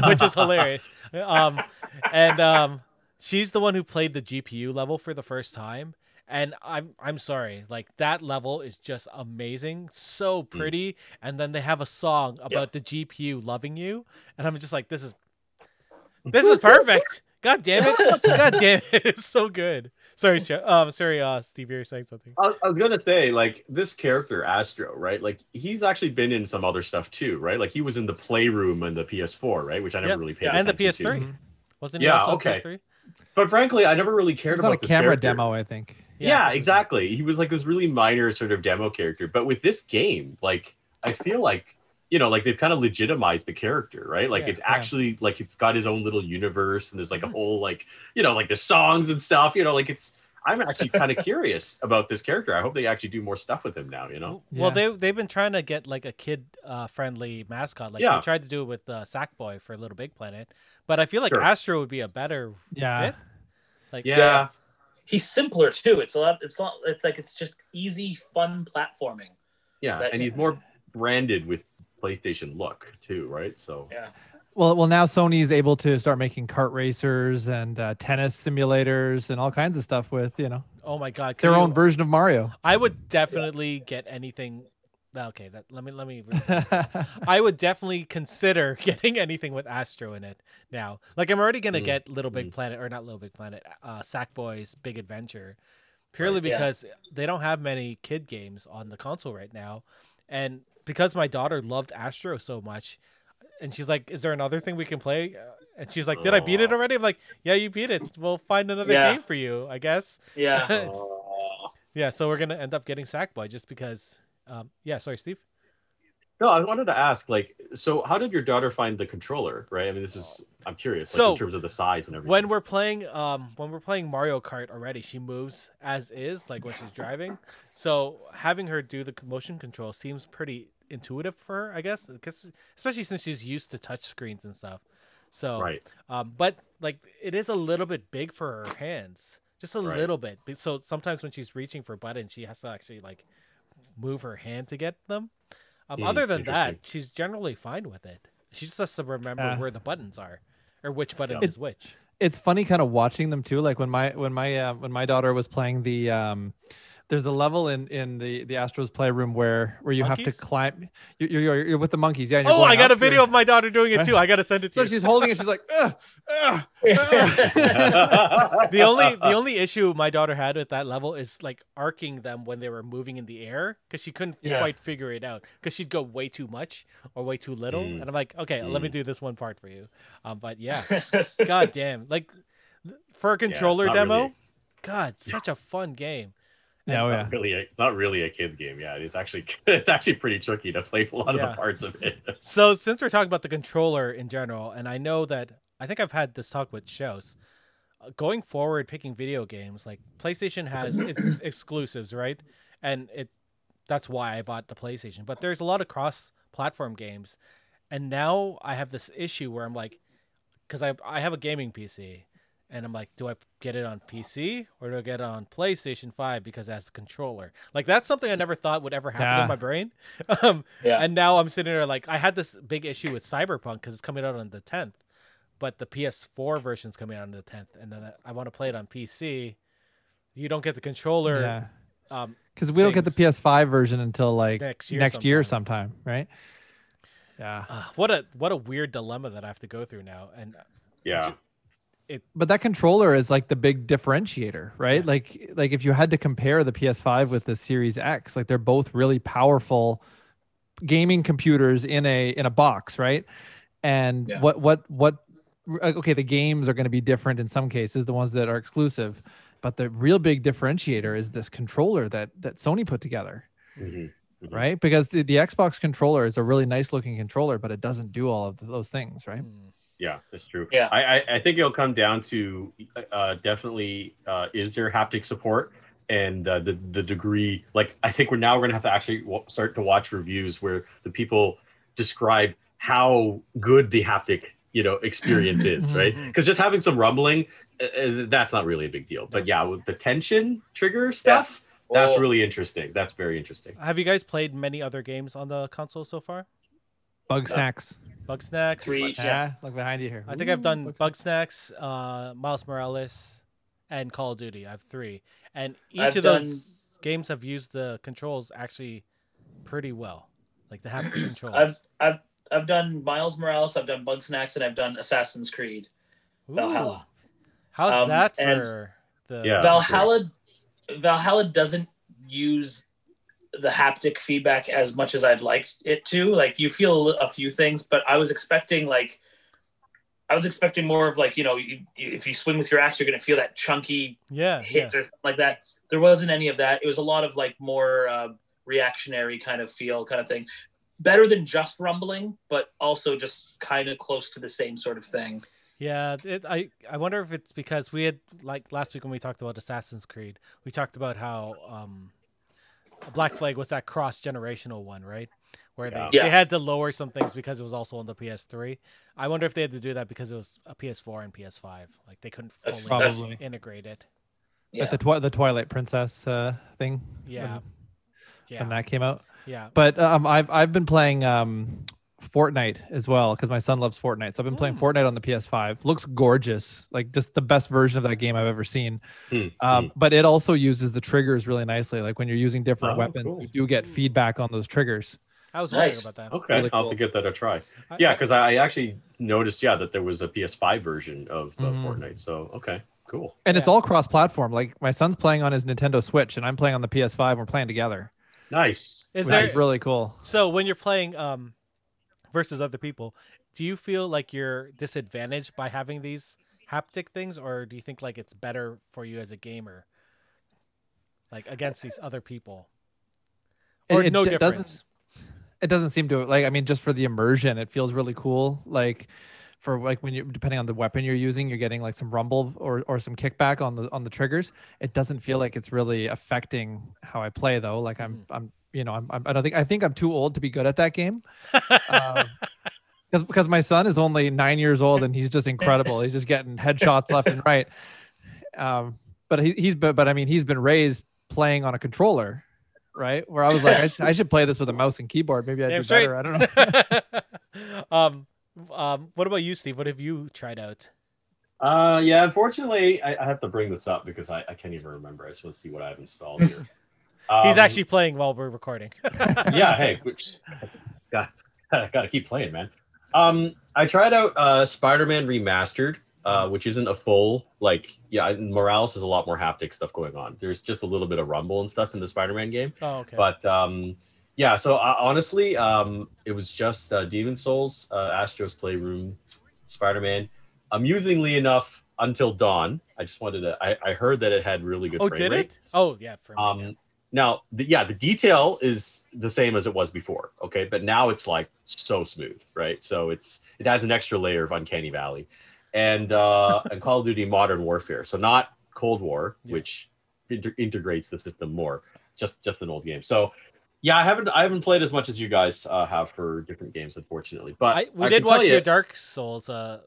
which is hilarious. Um, and um, she's the one who played the G P U level for the first time. And I'm I'm sorry, like that level is just amazing, so pretty. Mm. And then they have a song about yeah. the G P U loving you, and I'm just like, this is, this is perfect. God damn it! God damn it! It's so good. Sorry, um, sorry, uh, Steve, you were saying something. I, I was gonna say, like this character Astro, right? Like he's actually been in some other stuff too, right? Like he was in the Playroom and the P S four, right? Which I never yeah. really paid yeah. attention to. And the P S three, mm-hmm. wasn't he yeah, also okay. P S three? But frankly, I never really cared it was about on a this camera character. Demo. I think. Yeah, yeah, exactly. He was like this really minor sort of demo character, but with this game, like I feel like you know, like they've kind of legitimized the character, right? Like yeah, it's actually yeah. like it's got his own little universe, and there's like a whole like you know, like the songs and stuff. You know, like it's. I'm actually kind of curious about this character. I hope they actually do more stuff with him now. You know. Well, yeah. they they've been trying to get like a kid uh, friendly mascot. Like yeah. they tried to do it with uh, Sackboy for Little Big Planet, but I feel like sure. Astro would be a better yeah. fit. Like yeah. yeah. He's simpler too. It's a lot. It's not. It's like it's just easy, fun platforming. Yeah, that, and he's more branded with PlayStation look too, right? So yeah. Well, well, now Sony is able to start making kart racers and uh, tennis simulators and all kinds of stuff with you know. Oh my God, their you, own version of Mario. I would definitely get anything. Okay, that let me let me. I would definitely consider getting anything with Astro in it now. Like I'm already gonna mm. get Little Big mm. Planet or not Little Big Planet, uh, Sackboy's Big Adventure, purely right, because yeah. they don't have many kid games on the console right now, and because my daughter loved Astro so much, and she's like, "Is there another thing we can play?" And she's like, "Did oh. I beat it already?" I'm like, "Yeah, you beat it. We'll find another yeah. game for you, I guess." Yeah. yeah. So we're gonna end up getting Sackboy just because. Um, yeah, sorry, Steve. No, I wanted to ask, like, so how did your daughter find the controller, right? I mean, this is, I'm curious, like, so, in terms of the size and everything. When we're playing, um, when we're playing Mario Kart already, she moves as is, like when she's driving. So having her do the motion control seems pretty intuitive for her, I guess, because especially since she's used to touch screens and stuff. So, right. um, but like, it is a little bit big for her hands, just a right. little bit. So sometimes when she's reaching for buttons, she has to actually like. Move her hand to get them. Um, mm, other than that, she's generally fine with it. She just has to remember uh, where the buttons are, or which button it, is which. It's funny, kind of watching them too. Like when my when my uh, when my daughter was playing the, um, there's a level in in the the Astro's Playroom where where you monkeys? Have to climb. You're, you're you're with the monkeys, yeah. And you're oh, I got a video your... of my daughter doing it too. I got to send it to so you. So she's holding it. She's like, ugh, ugh, ugh. the only the only issue my daughter had with that level is like arcing them when they were moving in the air because she couldn't yeah. quite figure it out because she'd go way too much or way too little. Mm. And I'm like, okay, mm. let me do this one part for you. Um, but yeah, god damn, like for a controller yeah, demo, really... god, such yeah. a fun game. No, yeah. Not really, a, not really a kid game. Yeah, it's actually it's actually pretty tricky to play a lot yeah. of the parts of it. So since we're talking about the controller in general, and I know that I think I've had this talk with Shels, uh, going forward, picking video games like PlayStation has its exclusives, right? And it that's why I bought the PlayStation. But there's a lot of cross-platform games, And now I have this issue where I'm like, because I, I have a gaming P C, and I'm like, do I get it on P C or do I get it on PlayStation five because it has a controller? Like, that's something I never thought would ever happen nah. in my brain. Um, yeah. And now I'm sitting there like, I had this big issue with Cyberpunk because it's coming out on the tenth, but the P S four version's coming out on the tenth, and then I want to play it on P C. You don't get the controller. Yeah. Um, because we don't get the P S five version until like next year, next sometime. year sometime, right? Yeah. Uh, what a what a weird dilemma that I have to go through now. And yeah, it. But that controller is like the big differentiator, right? Yeah. Like like if you had to compare the P S five with the Series X, like they're both really powerful gaming computers in a in a box, right? And yeah. what what what? Okay, the games are going to be different in some cases, the ones that are exclusive. But the real big differentiator is this controller that that Sony put together, mm-hmm. Mm-hmm. right? Because the, the Xbox controller is a really nice looking controller, but it doesn't do all of those things, right? Yeah, that's true. Yeah, I, I, I think it'll come down to uh, definitely uh, is there haptic support and uh, the the degree. Like, I think we're now we're gonna have to actually w- start to watch reviews where the people describe how good the haptic you know experience is, right? Because just having some rumbling. Uh, that's not really a big deal, but yeah, with the tension trigger stuff, yeah. that's oh. really interesting. That's very interesting. Have you guys played many other games on the console so far? Bug Snax, Bug Snax, Three, yeah. Look behind you here. I think Ooh, I've done Bug, Bug Snax, uh, Miles Morales, and Call of Duty. I have three, and each I've of done... those games have used the controls actually pretty well, like the haptic controls. I've I've I've done Miles Morales, I've done Bug Snax, and I've done Assassin's Creed Valhalla. Ooh. How's um, that for the yeah, Valhalla? Valhalla doesn't use the haptic feedback as much as I'd like it to. Like, you feel a few things, but I was expecting like I was expecting more of like you know you, if you swing with your axe, you're gonna feel that chunky yeah, hit yeah. or something like that. There wasn't any of that. It was a lot of like more uh, reactionary kind of feel kind of thing. Better than just rumbling, but also just kind of close to the same sort of thing. Yeah, it, I, I wonder if it's because we had, like, last week when we talked about Assassin's Creed, we talked about how um, Black Flag was that cross-generational one, right? Where yeah. They, yeah. they had to lower some things because it was also on the P S three. I wonder if they had to do that because it was a P S four and P S five. Like, they couldn't fully probably. integrate it. Yeah. But the, twi- the Twilight Princess uh, thing? Yeah. When, yeah. when that came out? Yeah. But um, I've, I've been playing... Um, Fortnite as well, because my son loves Fortnite, so I've been playing mm. Fortnite on the P S five. Looks gorgeous, like just the best version of that game I've ever seen. mm. Um, mm. But it also uses the triggers really nicely, like when you're using different oh, weapons cool. you do get feedback on those triggers. I was nice. wondering about that. Okay, really cool. I'll have to give that a try. Yeah, because I actually noticed yeah that there was a P S five version of uh, mm. Fortnite, so okay, cool. And yeah. it's all cross-platform, like my son's playing on his Nintendo Switch and I'm playing on the P S five, we're playing together. Nice. Is that nice. Really cool. So when you're playing um versus other people, do you feel like you're disadvantaged by having these haptic things, or do you think like it's better for you as a gamer, like against these other people? Or it, no it difference? Doesn't, it doesn't seem to, like, I mean, just for the immersion, it feels really cool. Like for like when you, depending on the weapon you're using, you're getting like some rumble or, or some kickback on the, on the triggers. It doesn't feel like it's really affecting how I play though. Like I'm, mm. I'm, You know, I'm, I'm, I don't think I think I'm too old to be good at that game, um, because because my son is only nine years old and he's just incredible. He's just getting headshots left and right. Um, but he, he's but, but I mean he's been raised playing on a controller, right? Where I was like, I, sh- I should play this with a mouse and keyboard. Maybe I'd Damn do straight. better. I don't know. um, um, what about you, Steve? What have you tried out? Uh, yeah, unfortunately, I, I have to bring this up because I, I can't even remember. I just want to see what I've installed here. He's um, actually playing while we're recording. yeah, hey, got gotta keep playing, man. Um, I tried out uh, Spider-Man Remastered, uh, which isn't a full like. Yeah, Morales is a lot more haptic stuff going on. There's just a little bit of rumble and stuff in the Spider-Man game. Oh, okay. But um, yeah, so uh, honestly, um, it was just uh, Demon's Souls, uh, Astro's Playroom, Spider-Man. Amusingly enough, Until Dawn. I just wanted to. I, I heard that it had really good. Oh, frame did rate. it? Oh, yeah. Frame rate, um. Yeah. Now, the, yeah, the detail is the same as it was before, okay? But now it's, like, so smooth, right? So it's it adds an extra layer of Uncanny Valley. And, uh, and Call of Duty Modern Warfare. So not Cold War, yeah. which inter- integrates the system more. Just just an old game. So Yeah, I haven't. I haven't played as much as you guys uh, have for different games, unfortunately. But I, we I did watch your Dark Souls. Uh,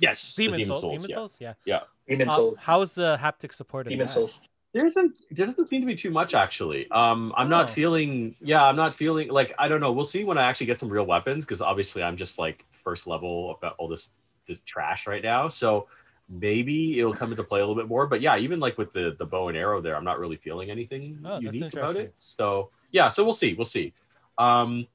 yes, Demon's Souls. Souls. Demon's yeah. Souls. Yeah. Yeah. Demon's Souls. How is the haptic support? Demon's Souls. There isn't. There doesn't seem to be too much actually. Um, I'm oh. not feeling. Yeah, I'm not feeling like I don't know. We'll see when I actually get some real weapons, because obviously I'm just like first level about all this this trash right now. So maybe it'll come into play a little bit more. But yeah, even like with the the bow and arrow there, I'm not really feeling anything oh, unique about it. So. Yeah, so we'll see. We'll see. Um,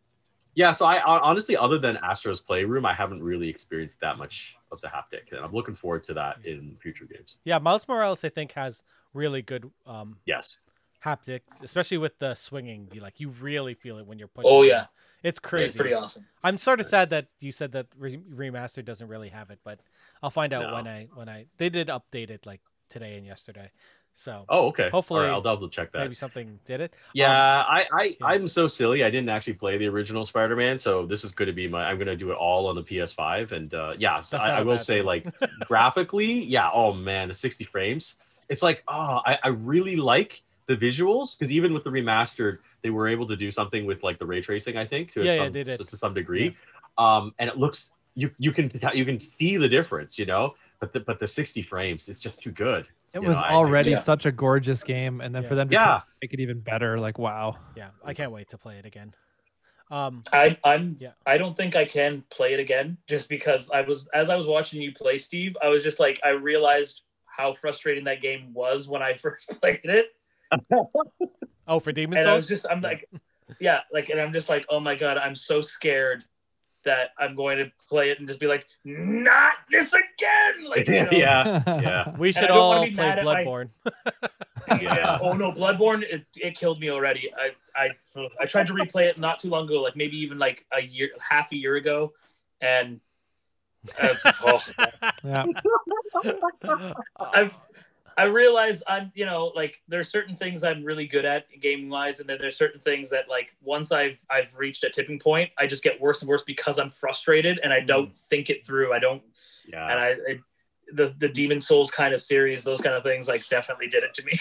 yeah, so I honestly, other than Astro's Playroom, I haven't really experienced that much of the haptic, and I'm looking forward to that in future games. Yeah, Miles Morales, I think, has really good um, yes haptic, especially with the swinging. You like, you really feel it when you're pushing. Oh yeah, it. It's crazy. It's pretty awesome. I'm sort of sad that you said that re remaster doesn't really have it, but I'll find out no. when I when I they did update it like today and yesterday. So oh okay hopefully right, I'll double check that. Maybe something did it. Yeah, um, I, I yeah. I'm so silly, I didn't actually play the original Spider-Man, so this is going to be my I'm going to do it all on the P S five. And uh yeah, so I, I will say thing. like graphically, yeah, oh man, the sixty frames, it's like oh I, I really like the visuals, because even with the remastered they were able to do something with like the ray tracing, I think, to, yeah, some, yeah, to some degree yeah. um and it looks you you can you can see the difference, you know, but the, but the sixty frames, it's just too good. It you was know, already think, yeah. such a gorgeous game, and then yeah. for them to yeah. make it even better, like wow. Yeah, I can't wait to play it again. Um, I I'm yeah. I don't think I can play it again, just because I was as I was watching you play, Steve, I was just like I realized how frustrating that game was when I first played it. Oh, for Demon's Souls? And I was just I'm like, yeah, like, and I'm just like, oh my god, I'm so scared that I'm going to play it and just be like, not this again. Like, you know? Yeah, yeah. We should all play Bloodborne. My... yeah. Oh no, Bloodborne! It, it killed me already. I I I tried to replay it not too long ago, like maybe even like a year, half a year ago, and uh, oh. yeah. I I realize I'm you know like there's certain things I'm really good at game wise, and then there's certain things that like once I've I've reached a tipping point, I just get worse and worse because I'm frustrated and I don't think it through. I don't, yeah. And I, I the the Demon's Souls kind of series, those kind of things, like definitely did it to me.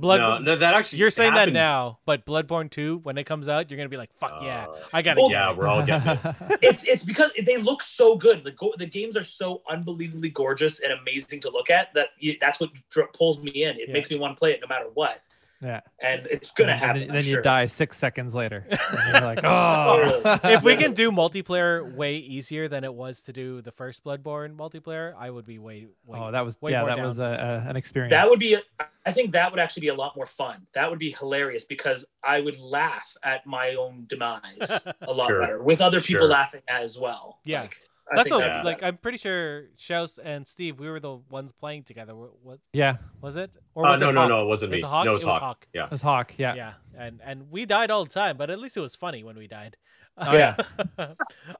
Bloodborne, no, no, that actually you're saying happened. that now, but Bloodborne two, when it comes out, you're gonna be like, fuck uh, yeah, I gotta. Well, yeah, we're all getting it. It's it's because they look so good. The go the games are so unbelievably gorgeous and amazing to look at that you, that's what pulls me in. It yeah. makes me want to play it no matter what. Yeah, and it's gonna and happen. Then, then you sure. die six seconds later. And you're like, oh. If we can do multiplayer way easier than it was to do the first Bloodborne multiplayer, I would be way. way oh, that was way yeah, that down. was a, a, an experience. That would be. A, I think that would actually be a lot more fun. That would be hilarious because I would laugh at my own demise a lot sure. better with other people sure. laughing as well. Yeah, like, that's what, that like. I'm pretty sure Shels and Steve, we were the ones playing together. What? Yeah. Was it? Or was uh, no, it no, Hawk? no, it wasn't me. It was Hawk. No, it was, it was Hawk. Hawk. Yeah. It was Hawk. Yeah. Yeah. And and we died all the time, but at least it was funny when we died. Oh, yeah.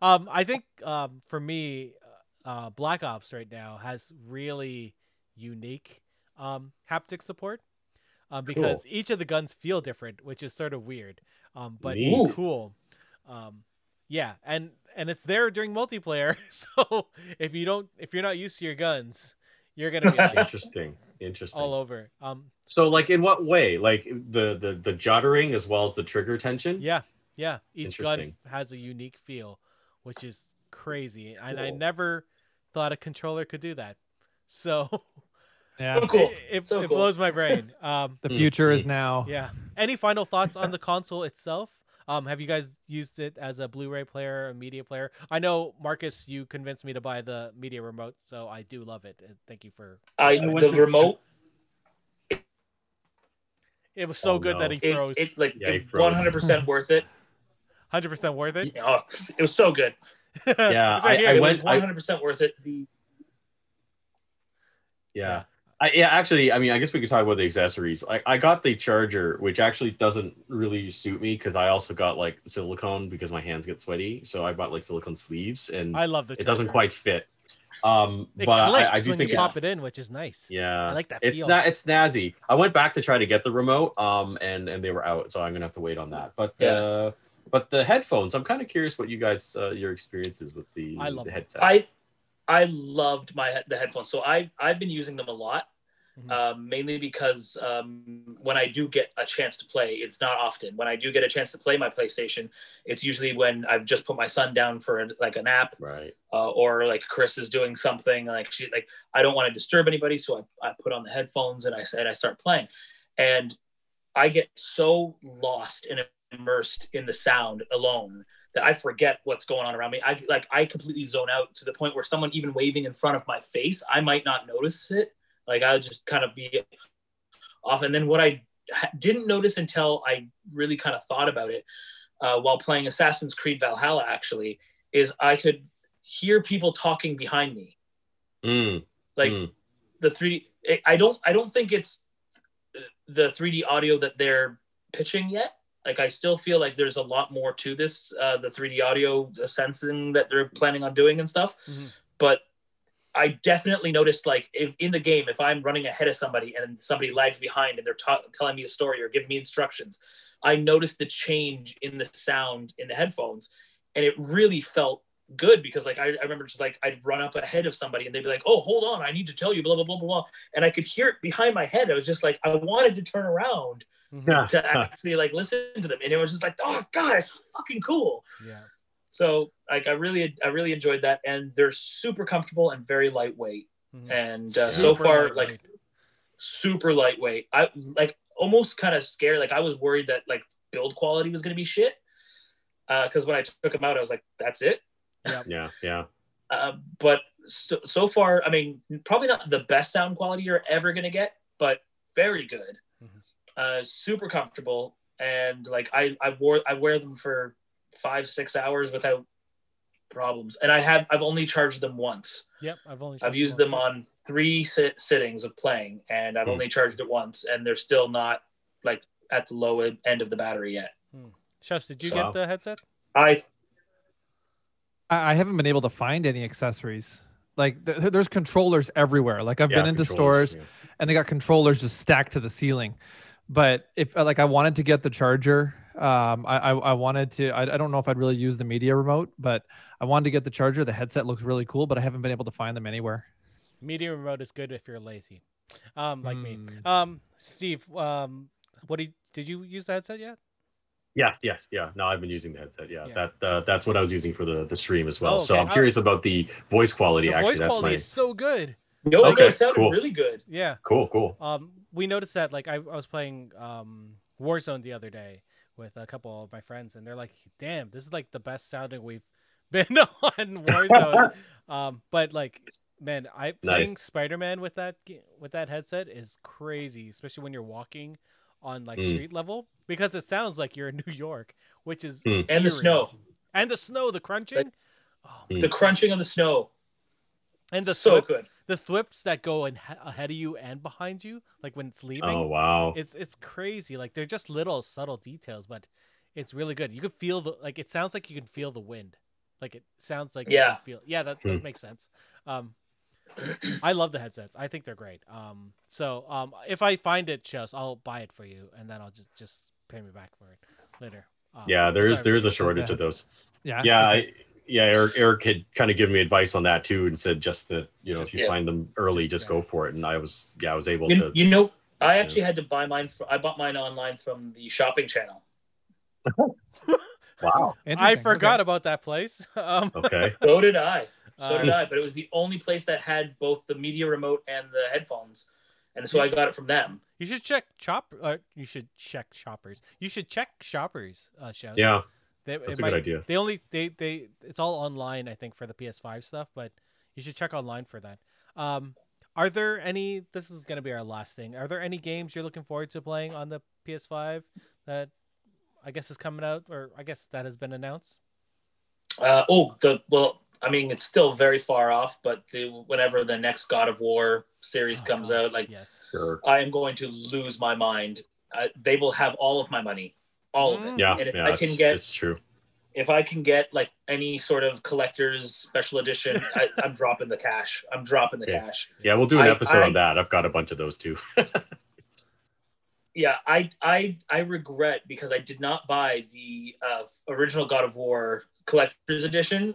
um, I think um, for me, uh, Black Ops right now has really unique um, haptic support um, because cool. each of the guns feel different, which is sort of weird, um, but Ooh. cool. Um, yeah, and. And it's there during multiplayer, so if you don't, if you're not used to your guns, you're gonna be like, interesting, interesting, all over. Um, so like, in what way? Like the the the juddering as well as the trigger tension. Yeah, yeah. Each gun has a unique feel, which is crazy, cool. and I never thought a controller could do that. So yeah, so cool. It, so it cool. blows my brain. Um, the future is now. Yeah. Any final thoughts on the console itself? Um, have you guys used it as a Blu-ray player, a media player? I know, Marcus, you convinced me to buy the media remote, so I do love it. And thank you for. I uh, the remote. It, it was so oh, good no. that he froze. It, it, like, yeah, it, he froze. one hundred percent worth it. one hundred percent worth it. Oh, it was so good. Yeah, right I, I it went, was one hundred percent worth it. The... Yeah. yeah. I, yeah, actually, I mean, I guess we could talk about the accessories. I, I got the charger, which actually doesn't really suit me because I also got like silicone because my hands get sweaty. So I bought like silicone sleeves, and I love the charger. It doesn't quite fit. Um, it but I, I do when think you pop it in, which is nice. Yeah, I like that. It's not, it's snazzy. I went back to try to get the remote, um, and and they were out, so I'm gonna have to wait on that. But yeah. uh, but the headphones, I'm kind of curious what you guys uh, your experiences with the, I love the headset. It. I I loved my the headphones, so I I've been using them a lot, Mm-hmm. Um, mainly because um, when I do get a chance to play, it's not often. When I do get a chance to play my PlayStation, it's usually when I've just put my son down for a, like a nap, right? Uh, or like Chris is doing something, like she, like I don't want to disturb anybody, so I, I put on the headphones and I and I start playing, and I get so lost and immersed in the sound alone that I forget what's going on around me. I like I completely zone out to the point where someone even waving in front of my face, I might not notice it. Like I'll just kind of be off. And then what I didn't notice until I really kind of thought about it uh, while playing Assassin's Creed Valhalla, actually, is I could hear people talking behind me. Mm. Like mm. the three D, I don't, I don't think it's the three D audio that they're pitching yet. Like I still feel like there's a lot more to this, uh, the three D audio, the sensing that they're planning on doing and stuff. Mm-hmm. But I definitely noticed, like, if, in the game, if I'm running ahead of somebody and somebody lags behind and they're ta- telling me a story or giving me instructions, I noticed the change in the sound in the headphones. And it really felt good because, like, I, I remember just, like, I'd run up ahead of somebody and they'd be like, oh, hold on, I need to tell you, blah, blah, blah, blah, blah. And I could hear it behind my head. I was just like, I wanted to turn around yeah. to actually, like, listen to them. And it was just like, oh, God, it's fucking cool. Yeah. So like I really I really enjoyed that, and they're super comfortable and very lightweight, mm-hmm. and uh, so far like super lightweight. I like almost kind of scared. Like I was worried that like build quality was gonna be shit, because uh, when I took them out, I was like, that's it. Yeah, yeah, yeah. Uh, but so, so far, I mean, probably not the best sound quality you're ever gonna get, but very good, mm-hmm. uh, super comfortable, and like I I wore I wear them for five six hours without problems, and i have i've only charged them once. Yep. I've only i've used them, them on three sit- sittings of playing, and I've mm. only charged it once, and they're still not like at the low end of the battery yet. mm. Shels, did you so, get the headset? I i haven't been able to find any accessories. Like th- there's controllers everywhere. Like I've yeah, been into stores yeah. and they got controllers just stacked to the ceiling, but if like I wanted to get the charger. Um, I, I, I wanted to, I, I don't know if I'd really use the media remote, but I wanted to get the charger. The headset looks really cool, but I haven't been able to find them anywhere. Media remote is good if you're lazy, um, like mm. me. Um, Steve, um, what did you, did you use the headset yet? Yeah, yes, yeah. No, I've been using the headset. Yeah, yeah. that uh, that's what I was using for the, the stream as well. Oh, okay. So I'm curious about the voice quality. The actually, voice that's quality my... is so good. No, okay, it sounded cool. really good. Yeah. Cool, cool. Um, we noticed that. Like I, I was playing um Warzone the other day with a couple of my friends, and they're like, damn, this is like the best sounding we've been on Warzone. um, but like, man, I playing nice. Spider-Man with that, with that headset is crazy, especially when you're walking on like mm. street level, because it sounds like you're in New York, which is, mm. and the snow and the snow, the crunching, like, oh, mm. the crunching of the snow. And the so thwip, good. The thwips that go in ha- ahead of you and behind you, like when it's leaving. Oh wow! It's it's crazy. Like they're just little subtle details, but it's really good. You can feel the like. It sounds like you can feel the wind. Like it sounds like yeah. You can feel yeah. That, that makes sense. Um, I love the headsets. I think they're great. Um, so um, if I find it, Shels, I'll buy it for you, and then I'll just just pay me back for it later. Um, yeah, there's there's a shortage of those. Yeah. Yeah. I, Yeah, Eric, Eric had kind of given me advice on that too, and said just that, you know, if you yeah. find them early, just yeah. go for it. And I was, yeah, I was able you, to. You know, I actually you know. had to buy mine. From, I bought mine online from the shopping channel. Wow, I forgot okay. about that place. Um, okay, so did I. So um, did I. But it was the only place that had both the media remote and the headphones, and so I got it from them. You should check Chop. Uh, you should check Shoppers. You should check Shoppers. Uh, shows. Yeah. They, That's a might, good idea. They only they they it's all online, I think, for the P S five stuff, but you should check online for that. Um, are there any? This is gonna be our last thing. Are there any games you're looking forward to playing on the P S five that I guess is coming out, or I guess that has been announced? Uh, oh, the well, I mean, it's still very far off, but the, whenever the next God of War series oh, comes God. out, like yes. sure. I am going to lose my mind. Uh, they will have all of my money. All of it. Yeah, and if yeah, I can get, it's true. If I can get like any sort of collector's special edition, I, I'm dropping the cash. I'm dropping the yeah. cash. Yeah, we'll do an I, episode I, on that. I've got a bunch of those too. yeah, I I I regret because I did not buy the uh, original God of War collector's edition,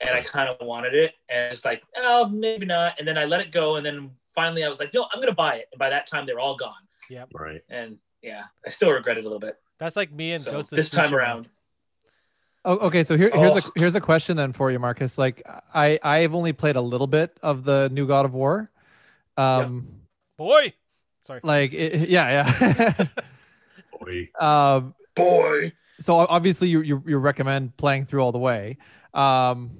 and I kind of wanted it, and it's like, oh, maybe not. And then I let it go, and then finally I was like, no, I'm going to buy it. And by that time, they're all gone. Yeah. Right. And yeah, I still regret it a little bit. That's like me and so Ghost of this Tsushima. time around. Oh, okay. So here, here's oh. a here's a question then for you, Marcus. Like, I I've only played a little bit of the new God of War. Um, yep. Boy, sorry. Like, it, yeah, yeah. Boy. Um, Boy. So obviously, you, you you recommend playing through all the way. Um,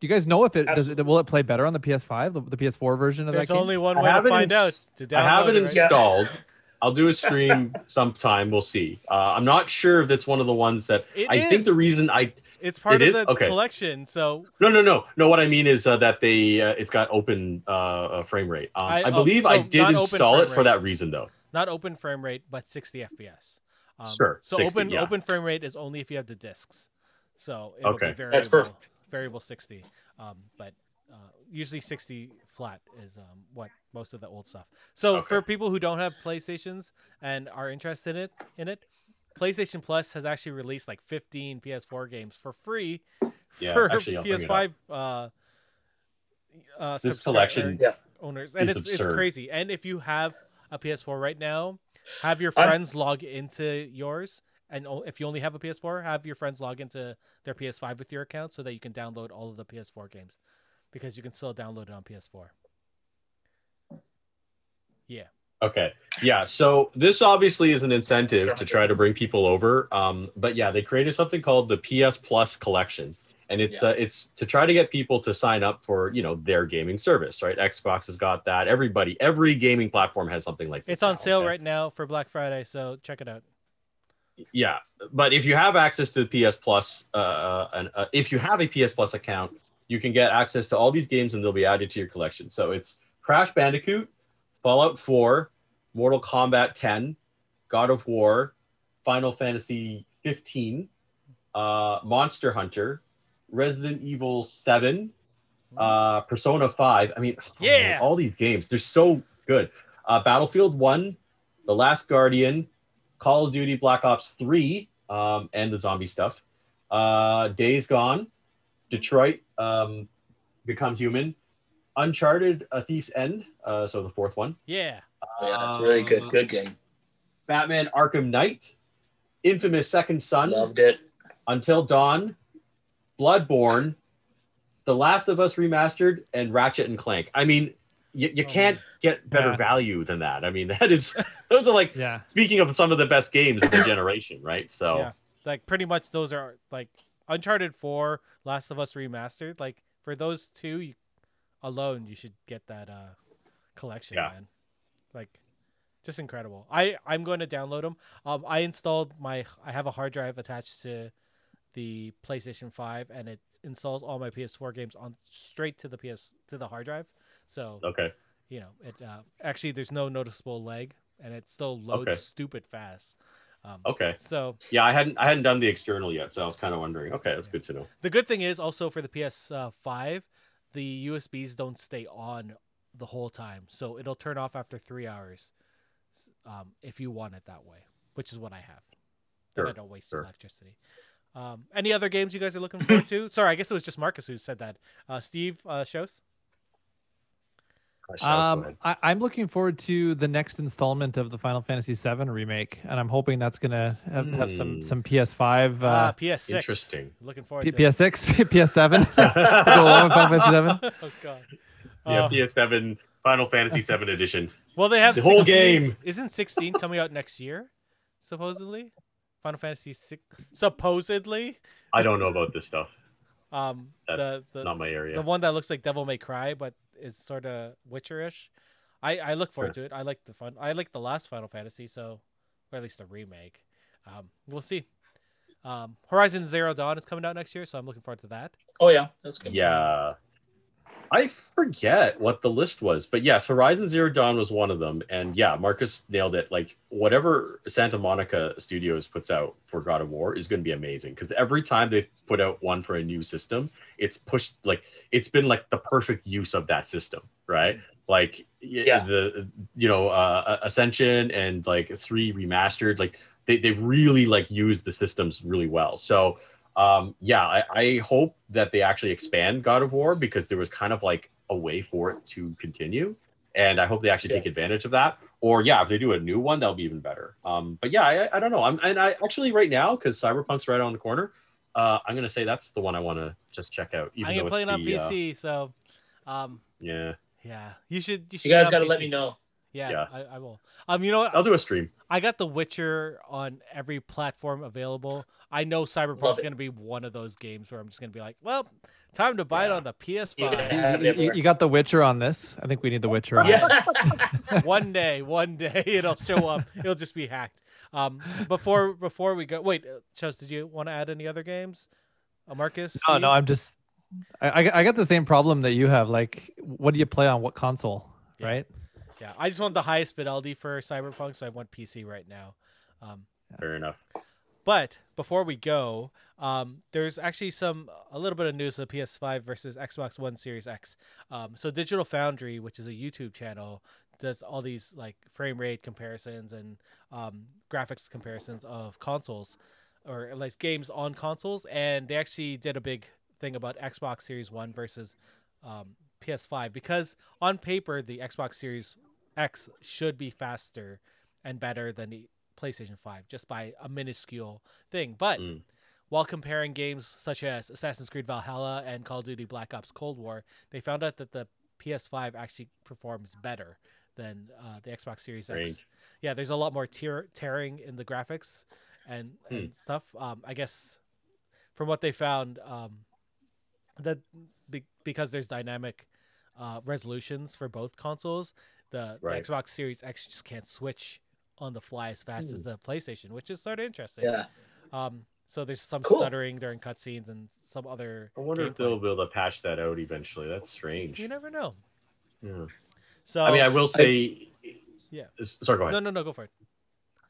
do you guys know if it Absolutely. does it will it play better on the P S five, the, the P S four version of There's that? There's only one way to find out. To download I have it, it right? installed. Yeah. I'll do a stream sometime. We'll see. Uh, I'm not sure if that's one of the ones that it I is. think the reason I it's part it of is? the okay. collection. So no, no, no, no. What I mean is uh, that they uh, it's got open uh, frame rate. Um, I, I believe oh, so I did install it rate. for that reason, though. Not open frame rate, but sixty F P S. Um, sure. So sixty, open yeah. open frame rate is only if you have the discs. So it okay, will be variable, that's perfect. Variable sixty, um, but. Uh, usually sixty flat is um, what most of the old stuff. So okay. for people who don't have PlayStations and are interested in it, in it, PlayStation Plus has actually released like fifteen P S four games for free yeah, for actually, P S five uh, uh, this collection yeah. owners, and it's, it's crazy. And if you have a P S four right now, have your friends I'm... log into yours. And if you only have a P S four, have your friends log into their P S five with your account so that you can download all of the P S four games. Because you can still download it on P S four. Yeah. Okay. Yeah. So this obviously is an incentive to try to bring people over. Um, but yeah, they created something called the P S Plus Collection, and it's yeah. uh, it's to try to get people to sign up for you know their gaming service, right? Xbox has got that. Everybody, every gaming platform has something like this. It's on now, sale okay? right now for Black Friday, so check it out. Yeah, but if you have access to the P S Plus, uh, and uh, if you have a P S Plus account. You can get access to all these games and they'll be added to your collection. So it's Crash Bandicoot, Fallout four, Mortal Kombat ten, God of War, Final Fantasy fifteen, uh, Monster Hunter, Resident Evil seven, uh, Persona five. I mean, yeah. oh man, all these games, they're so good. Uh, Battlefield one, The Last Guardian, Call of Duty Black Ops three, um, and the zombie stuff. Uh, Days Gone, Detroit um, Become Human, Uncharted, A Thief's End, uh, so the fourth one. Yeah. Uh, yeah, that's really good. Good game. Batman Arkham Knight, Infamous Second Son. Loved it. Until Dawn, Bloodborne, The Last of Us Remastered, and Ratchet and Clank. I mean, you, you oh, can't get better yeah. value than that. I mean, that is those are like, yeah. speaking of some of the best games of the generation, right? So, yeah. like, pretty much those are like, Uncharted four, Last of Us Remastered, like for those two you, alone, you should get that uh, collection, yeah. man. Like, just incredible. I I'm going to download them. Um, I installed my I have a hard drive attached to the PlayStation five, and it installs all my P S four games on straight to the PS to the hard drive. So okay, you know it. Uh, actually, there's no noticeable lag, and it still loads okay. stupid fast. Um, okay. So yeah, I hadn't I hadn't done the external yet, so I was kind of wondering. Okay, that's yeah. good to know. The good thing is also for the P S five, the U S Bs don't stay on the whole time, so it'll turn off after three hours, um, if you want it that way, which is what I have. Sure. I don't waste sure. electricity. Um, any other games you guys are looking forward to? Sorry, I guess it was just Marcus who said that. Uh, Steve, uh, shows. Um, I, I'm looking forward to the next installment of the Final Fantasy seven remake, and I'm hoping that's gonna have, mm. have some some P S five, uh, uh, P S six. Interesting. Looking forward P- to P S six, P S seven. Go along with Final Fantasy seven. Oh god. Yeah, uh, P S seven, Final Fantasy seven edition. Well, they have the sixteen, whole game. Isn't sixteen coming out next year? Supposedly, Final Fantasy six. Supposedly. I don't know about this stuff. Um, that's the, the not my area. The one that looks like Devil May Cry, but. Is sort of Witcher-ish. I, I look forward sure. to it. I like the fun. I like the last Final Fantasy, so or at least the remake. Um, we'll see. Um, Horizon Zero Dawn is coming out next year, so I'm looking forward to that. Oh yeah, that's good. Yeah, I forget what the list was, but yes, Horizon Zero Dawn was one of them, and yeah, Marcus nailed it. Like whatever Santa Monica Studios puts out for God of War is going to be amazing because every time they put out one for a new system. It's pushed like it's been like the perfect use of that system, right? Like yeah. the you know uh, Ascension and like three remastered, like they they really like used the systems really well. So um, yeah, I, I hope that they actually expand God of War because there was kind of like a way for it to continue. And I hope they actually yeah. take advantage of that. Or yeah, if they do a new one, that'll be even better. Um, but yeah, I, I don't know. I'm and I actually right now, because Cyberpunk's right on the corner, uh, I'm gonna say that's the one I want to just check out. Even I ain't playing on P C, uh, so um, yeah, yeah. You should. You, should you guys gotta P C. Let me know. Yeah, yeah. I, I will. Um, you know what? I'll do a stream. I got The Witcher on every platform available. I know Cyberpunk's gonna be one of those games where I'm just gonna be like, well, time to buy yeah. it on the P S five. You, you, you got The Witcher on this. I think we need The Witcher on yeah. it. One day, one day it'll show up. It'll just be hacked. Um, before before we go, wait, Chels, did you want to add any other games? Uh, Marcus? No, Steve? no, I'm just. I I got the same problem that you have. Like, what do you play on what console, yeah. right? Yeah, I just want the highest fidelity for Cyberpunk, so I want P C right now. Um, Fair enough. But before we go, um, there's actually some a little bit of news of P S five versus Xbox One Series X. Um, so Digital Foundry, which is a YouTube channel, does all these like frame rate comparisons and um, graphics comparisons of consoles or like games on consoles, and they actually did a big thing about Xbox Series One versus um, P S five, because on paper the Xbox Series X should be faster and better than the PlayStation five just by a minuscule thing. But mm. while comparing games such as Assassin's Creed Valhalla and Call of Duty Black Ops Cold War, they found out that the P S five actually performs better than uh, the Xbox Series X. Range. Yeah, there's a lot more tear tearing in the graphics and, mm. and stuff. Um, I guess from what they found, um, that be because there's dynamic uh, resolutions for both consoles, the, right. the Xbox Series X just can't switch on the fly as fast mm. as the PlayStation, which is sort of interesting. Yeah. Um, so there's some cool. stuttering during cutscenes and some other. I wonder if they'll be able to patch that out eventually. That's strange. You never know. Yeah. So I mean, I will say. I, yeah. Sorry, go ahead. No, no, no, go for it.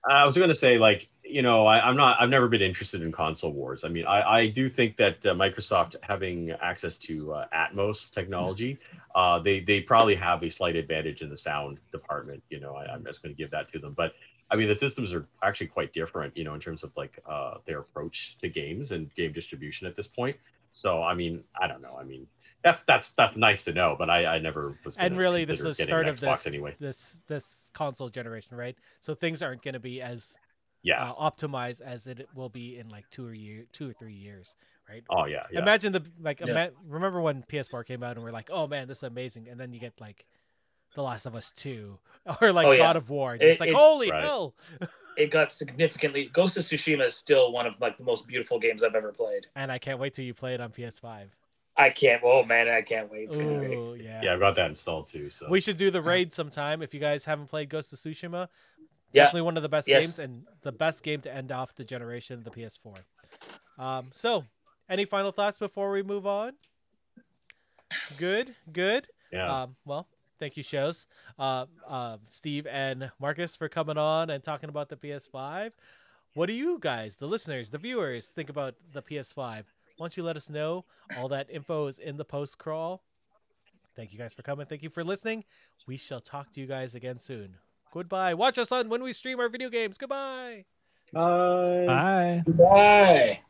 I was going to say, like, you know, I, I'm not. I've never been interested in console wars. I mean, I, I do think that uh, Microsoft having access to uh, Atmos technology, uh, they they probably have a slight advantage in the sound department. You know, I, I'm just going to give that to them. But I mean, the systems are actually quite different, you know, in terms of like uh, their approach to games and game distribution at this point. So I mean, I don't know. I mean, that's that's that's nice to know, but I, I never was. And really, this is the start of this anyway. this this console generation, right? So things aren't going to be as yeah uh, optimized as it will be in like two or year two or three years, right? Oh yeah. yeah. Imagine the like. Yeah. Ima remember when P S four came out and we're like, oh man, this is amazing, and then you get like The Last of Us two or like oh, yeah. God of War. It's it, like it, holy right. hell. It got significantly. Ghost of Tsushima is still one of like the most beautiful games I've ever played, and I can't wait till you play it on P S five. I can't. Oh man, I can't wait. Ooh, yeah. yeah, I've got that installed too. So we should do the raid sometime if you guys haven't played Ghost of Tsushima. Yeah. Definitely one of the best yes. games and the best game to end off the generation of the P S four. Um, so, any final thoughts before we move on? Good, good. Yeah. Um, well, thank you, Shels, uh, uh, Steve and Marcus, for coming on and talking about the P S five. What do you guys, the listeners, the viewers, think about the P S five? Why don't you let us know? All that info is in the post crawl. Thank you guys for coming. Thank you for listening. We shall talk to you guys again soon. Goodbye. Watch us on when we stream our video games. Goodbye. Bye. Bye. Bye.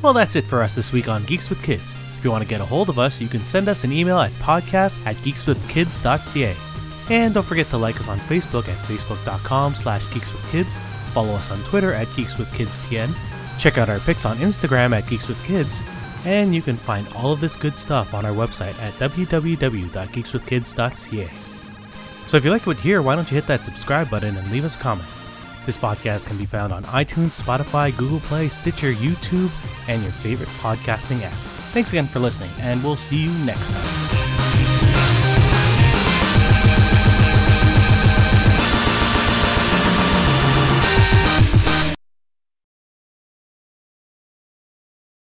Well, that's it for us this week on Geeks with Kids. If you want to get a hold of us, you can send us an email at podcast at geeks with kids dot c a. And don't forget to like us on Facebook at facebook dot com slash geeks with kids. Follow us on Twitter at Geeks with Kids C N. Check out our pics on Instagram at Geeks with Kids. And you can find all of this good stuff on our website at w w w dot geeks with kids dot c a. So if you like what you hear, why don't you hit that subscribe button and leave us a comment. This podcast can be found on iTunes, Spotify, Google Play, Stitcher, YouTube, and your favorite podcasting app. Thanks again for listening, and we'll see you next time.